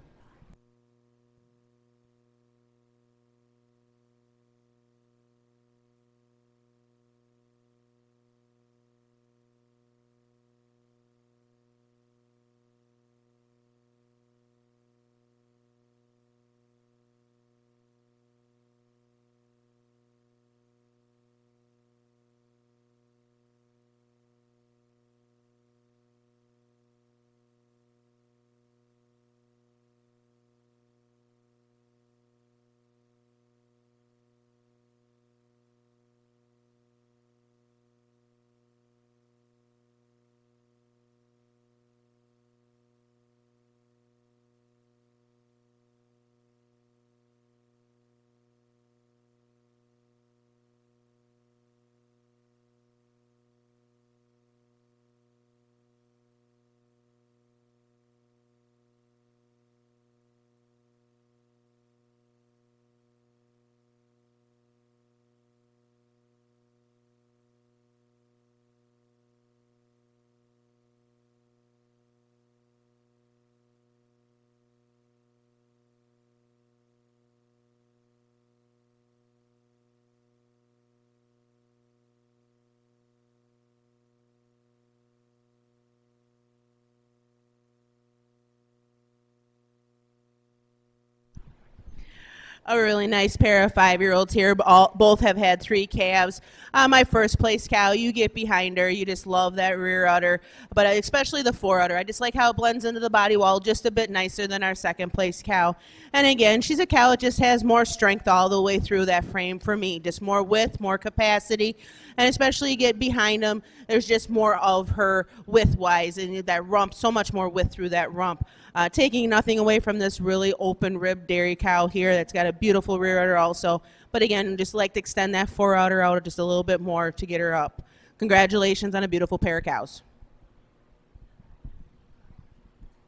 A really nice pair of five-year-olds here. Both have had three calves. My first-place cow, you get behind her. You just love that rear udder, but especially the fore-udder. I just like how it blends into the body wall just a bit nicer than our second-place cow. And again, she's a cow that just has more strength all the way through that frame for me, just more width, more capacity, and especially you get behind them, there's just more of her width-wise, and that rump, so much more width through that rump. Taking nothing away from this really open-ribbed dairy cow here that's got a beautiful rear udder also, but again, just like to extend that fore udder out just a little bit more to get her up. Congratulations on a beautiful pair of cows.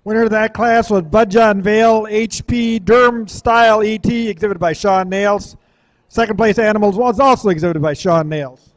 Winner of that class was Bud John Vale HP Durham Style ET, exhibited by Sean Nails. Second place animals was also exhibited by Sean Nails.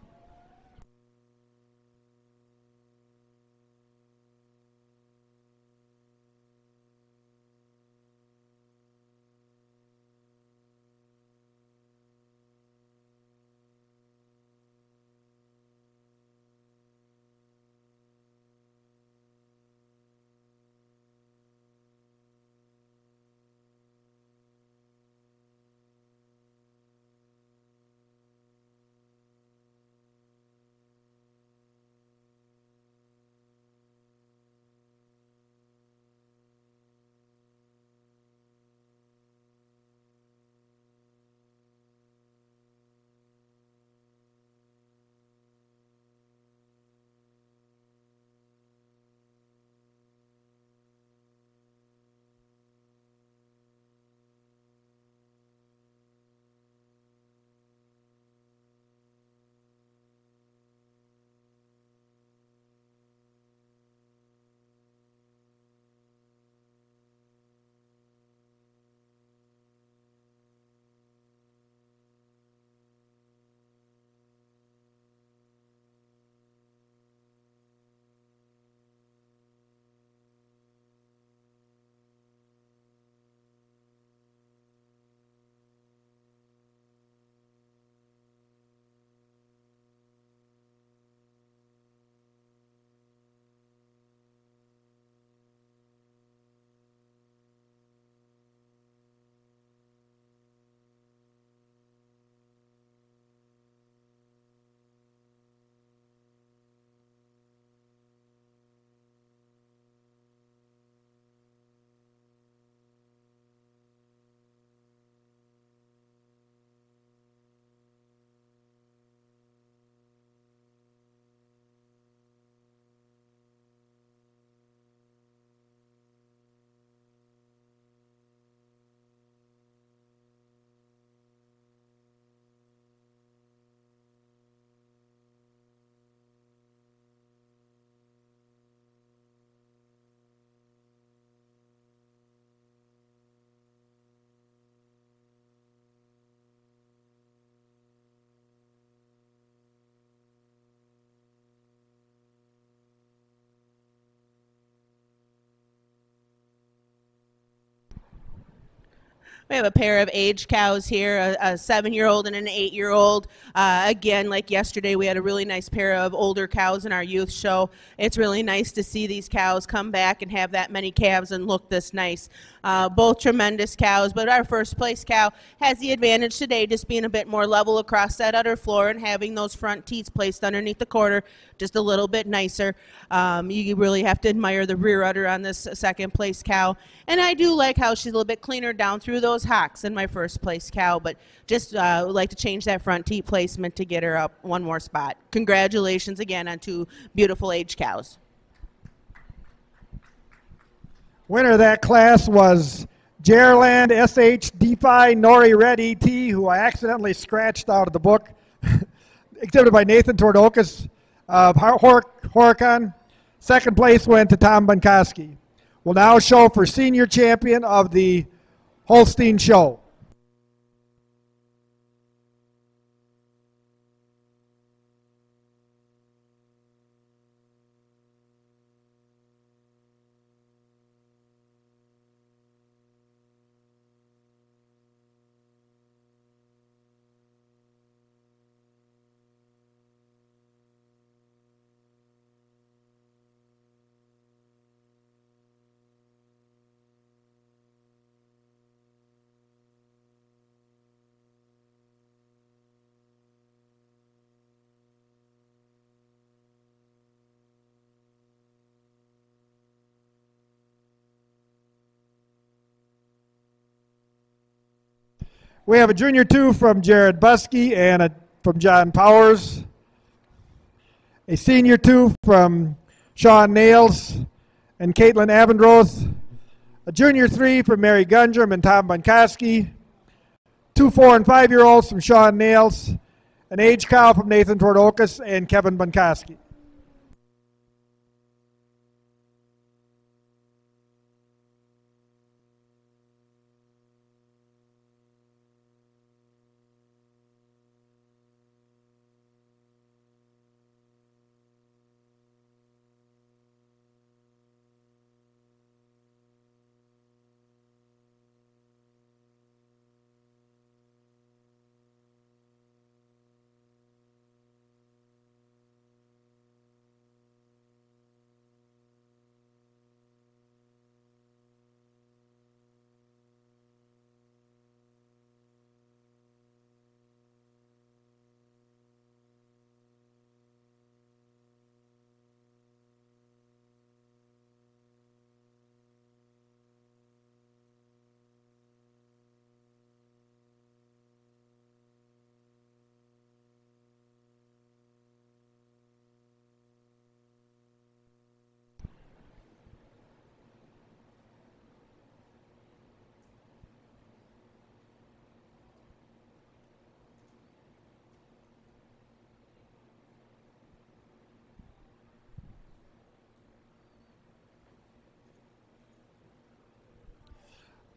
We have a pair of aged cows here, a 7-year-old and an 8-year-old. Again, like yesterday, we had a really nice pair of older cows in our youth show. It's really nice to see these cows come back and have that many calves and look this nice. Both tremendous cows, but our first place cow has the advantage today, just being a bit more level across that udder floor and having those front teats placed underneath the quarter just a little bit nicer. You really have to admire the rear udder on this second place cow, and I do like how she's a little bit cleaner down through those hocks in my first place cow, but just would like to change that front teat placement to get her up one more spot. Congratulations again on two beautiful aged cows. Winner of that class was Gerland S.H. Defy Nori Red E.T., who I accidentally scratched out of the book, exhibited by Nathan Tordokas of Horicon. Second place went to Tom Bunkowski. Will now show for senior champion of the Holstein Show. We have a junior two from Jared Buskey and from John Powers, a senior two from Sean Nails and Caitlin Abendroth, a junior three from Mary Gundrum and Tom Bunkowski, 2, 4, and 5-year-olds from Sean Nails, an aged cow from Nathan Tordokas and Kevin Bunkowski.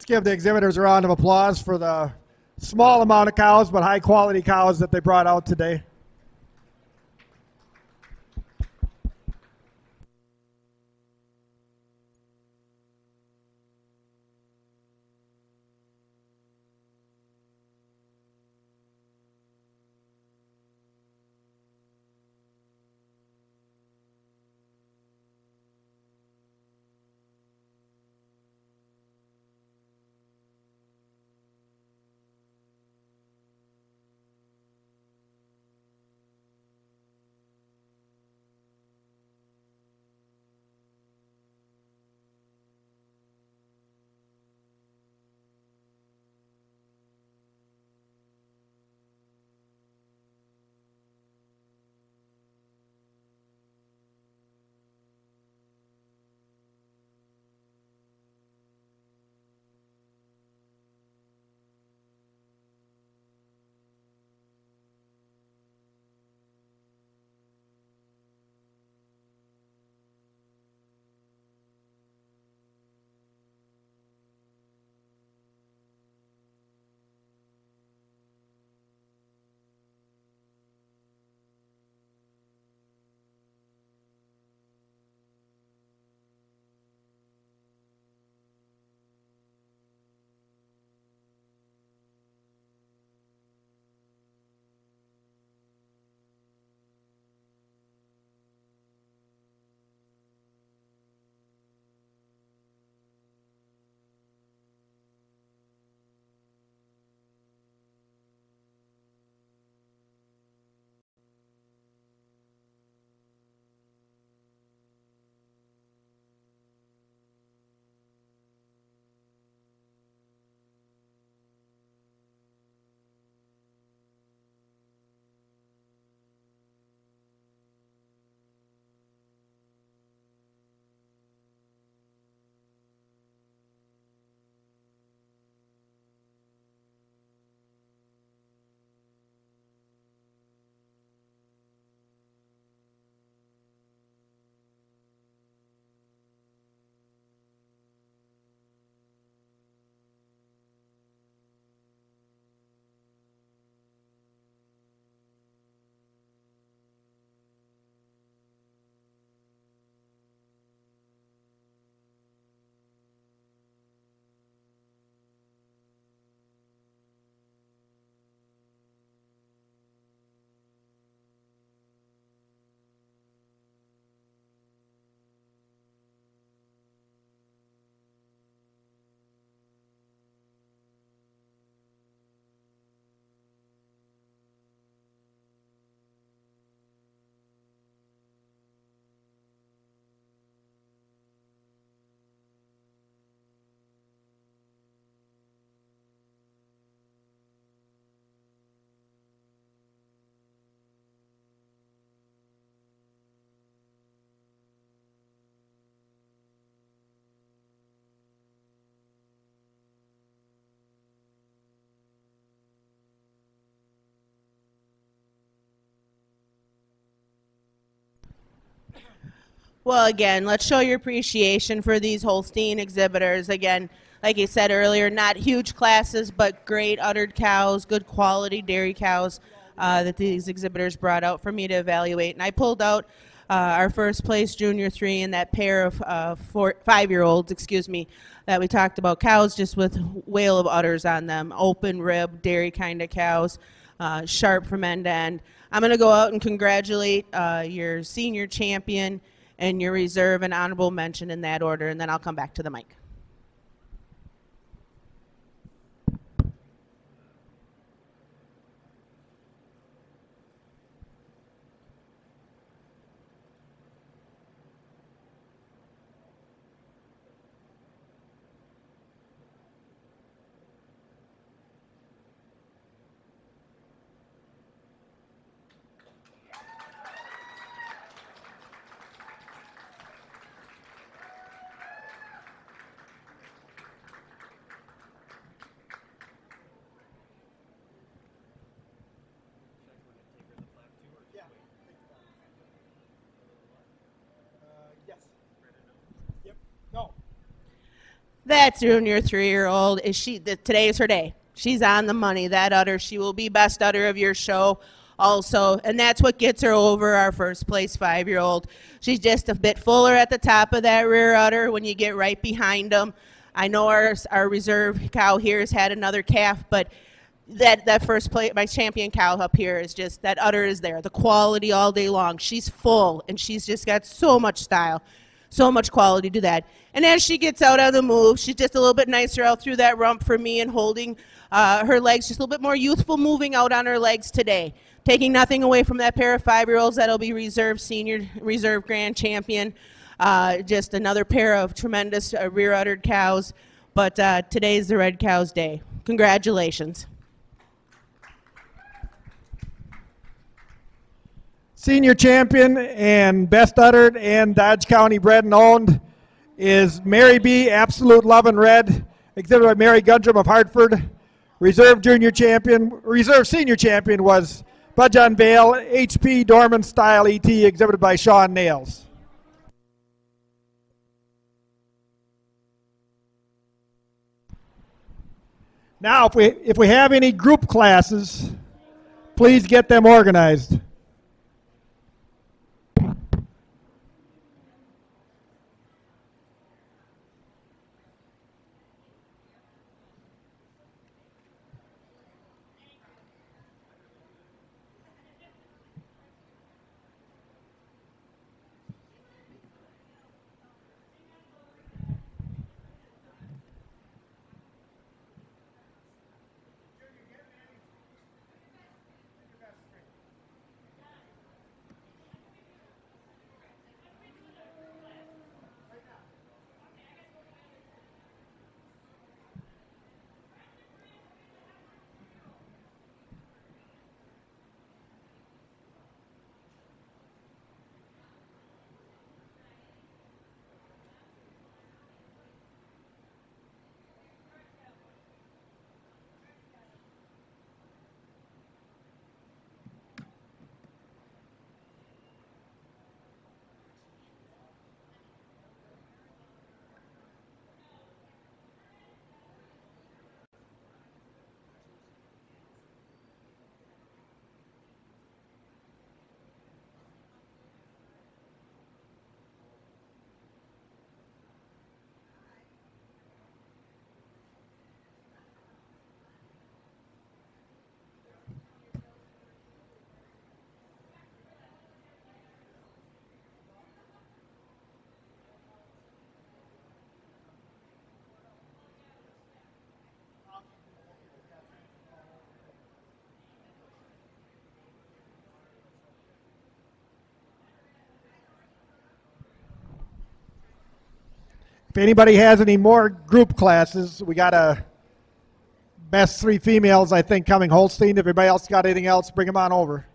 Let's give the exhibitors a round of applause for the small amount of cows, but high quality cows that they brought out today. Well, again, let's show your appreciation for these Holstein exhibitors. Again, like I said earlier, not huge classes, but great uddered cows, good quality dairy cows that these exhibitors brought out for me to evaluate. And I pulled out our first place Junior 3 and that pair of 5-year-olds, excuse me, that we talked about, cows just with whale of udders on them, open rib, dairy kind of cows, sharp from end to end. I'm going to go out and congratulate your senior champion and your reserve and honorable mention in that order, and then I'll come back to the mic. That's Junior 3-year-old. Today is her day. She's on the money. That udder, she will be best udder of your show also. And that's what gets her over our first place 5-year-old. She's just a bit fuller at the top of that rear udder when you get right behind them. I know our reserve cow here has had another calf, but that first place, my champion cow up here is just, that udder is there. The quality all day long. She's full, and she's just got so much style. So much quality to that. And as she gets out on the move, she's just a little bit nicer out through that rump for me and holding her legs, just a little bit more youthful moving out on her legs today. Taking nothing away from that pair of 5-year-olds that'll be reserve senior, reserve grand champion. Just another pair of tremendous rear-uddered cows. But today's the Red Cow's Day. Congratulations. Senior champion and best uddered and Dodge County bred and owned is Mary B. Absolute Love and Red, exhibited by Mary Gundrum of Hartford. Reserve senior champion was Budge on Vale, HP Dorman Style ET, exhibited by Sean Nails. Now, if we have any group classes, please get them organized. If anybody has any more group classes, we got a best 3 females, I think, coming Holstein. If everybody else got anything else, bring them on over.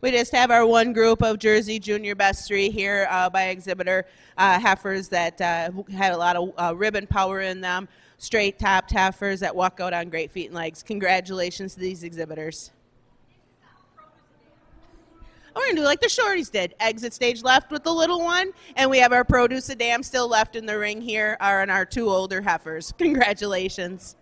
We just have our one group of Jersey Junior Best 3 here by exhibitor heifers that had a lot of ribbon power in them, straight-topped heifers that walk out on great feet and legs. Congratulations to these exhibitors. we're going to do like the shorties did. Exit stage left with the little one, and we have our produce a dam still left in the ring here on our two older heifers. Congratulations.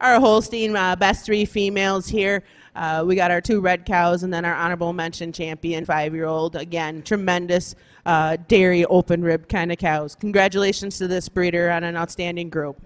Our Holstein best three females here. We got our two red cows and then our honorable mention champion five-year-old. Again, tremendous dairy open rib kind of cows. Congratulations to this breeder on an outstanding group.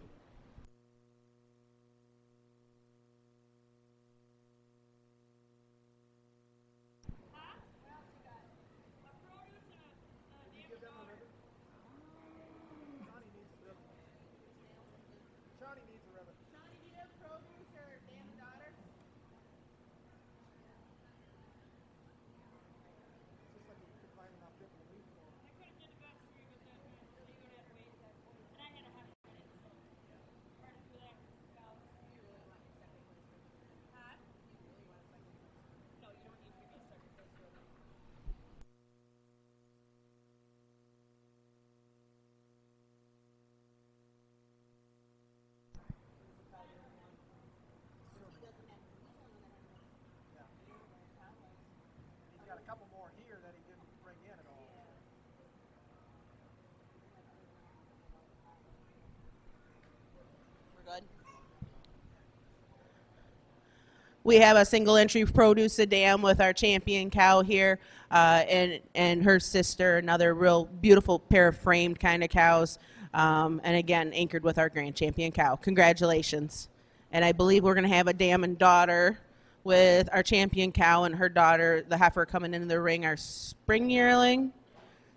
We have a single entry produce a dam with our champion cow here and her sister, another real beautiful pair of framed kind of cows, and again anchored with our grand champion cow. Congratulations. And I believe we're going to have a dam and daughter with our champion cow and her daughter, the heifer coming into the ring, our spring yearling.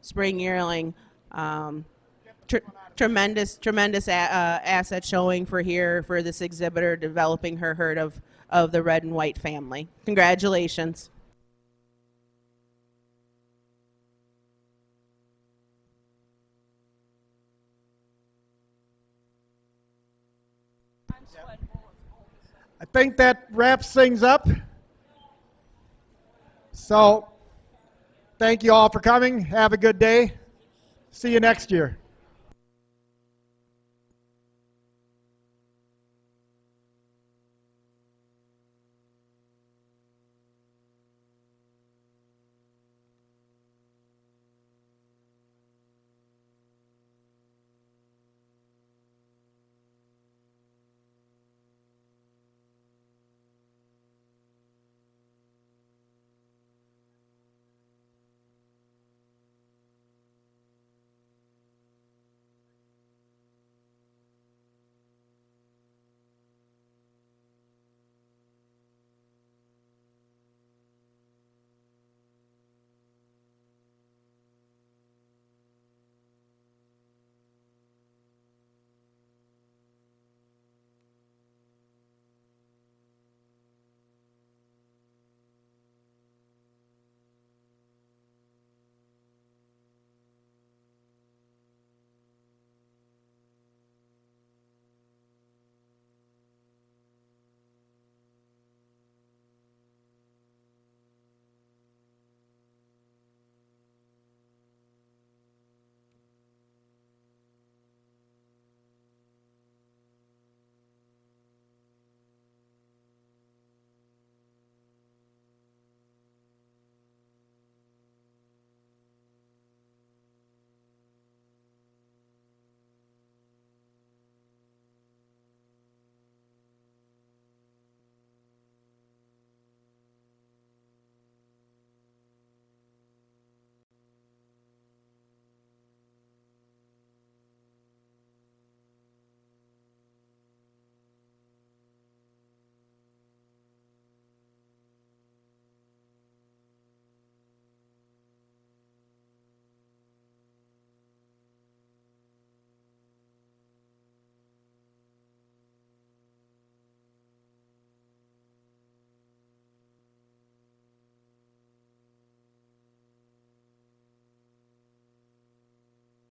Spring yearling. Tremendous asset showing for here for this exhibitor, developing her herd of the red and white family. Congratulations. I think that wraps things up. So thank you all for coming. Have a good day. See you next year.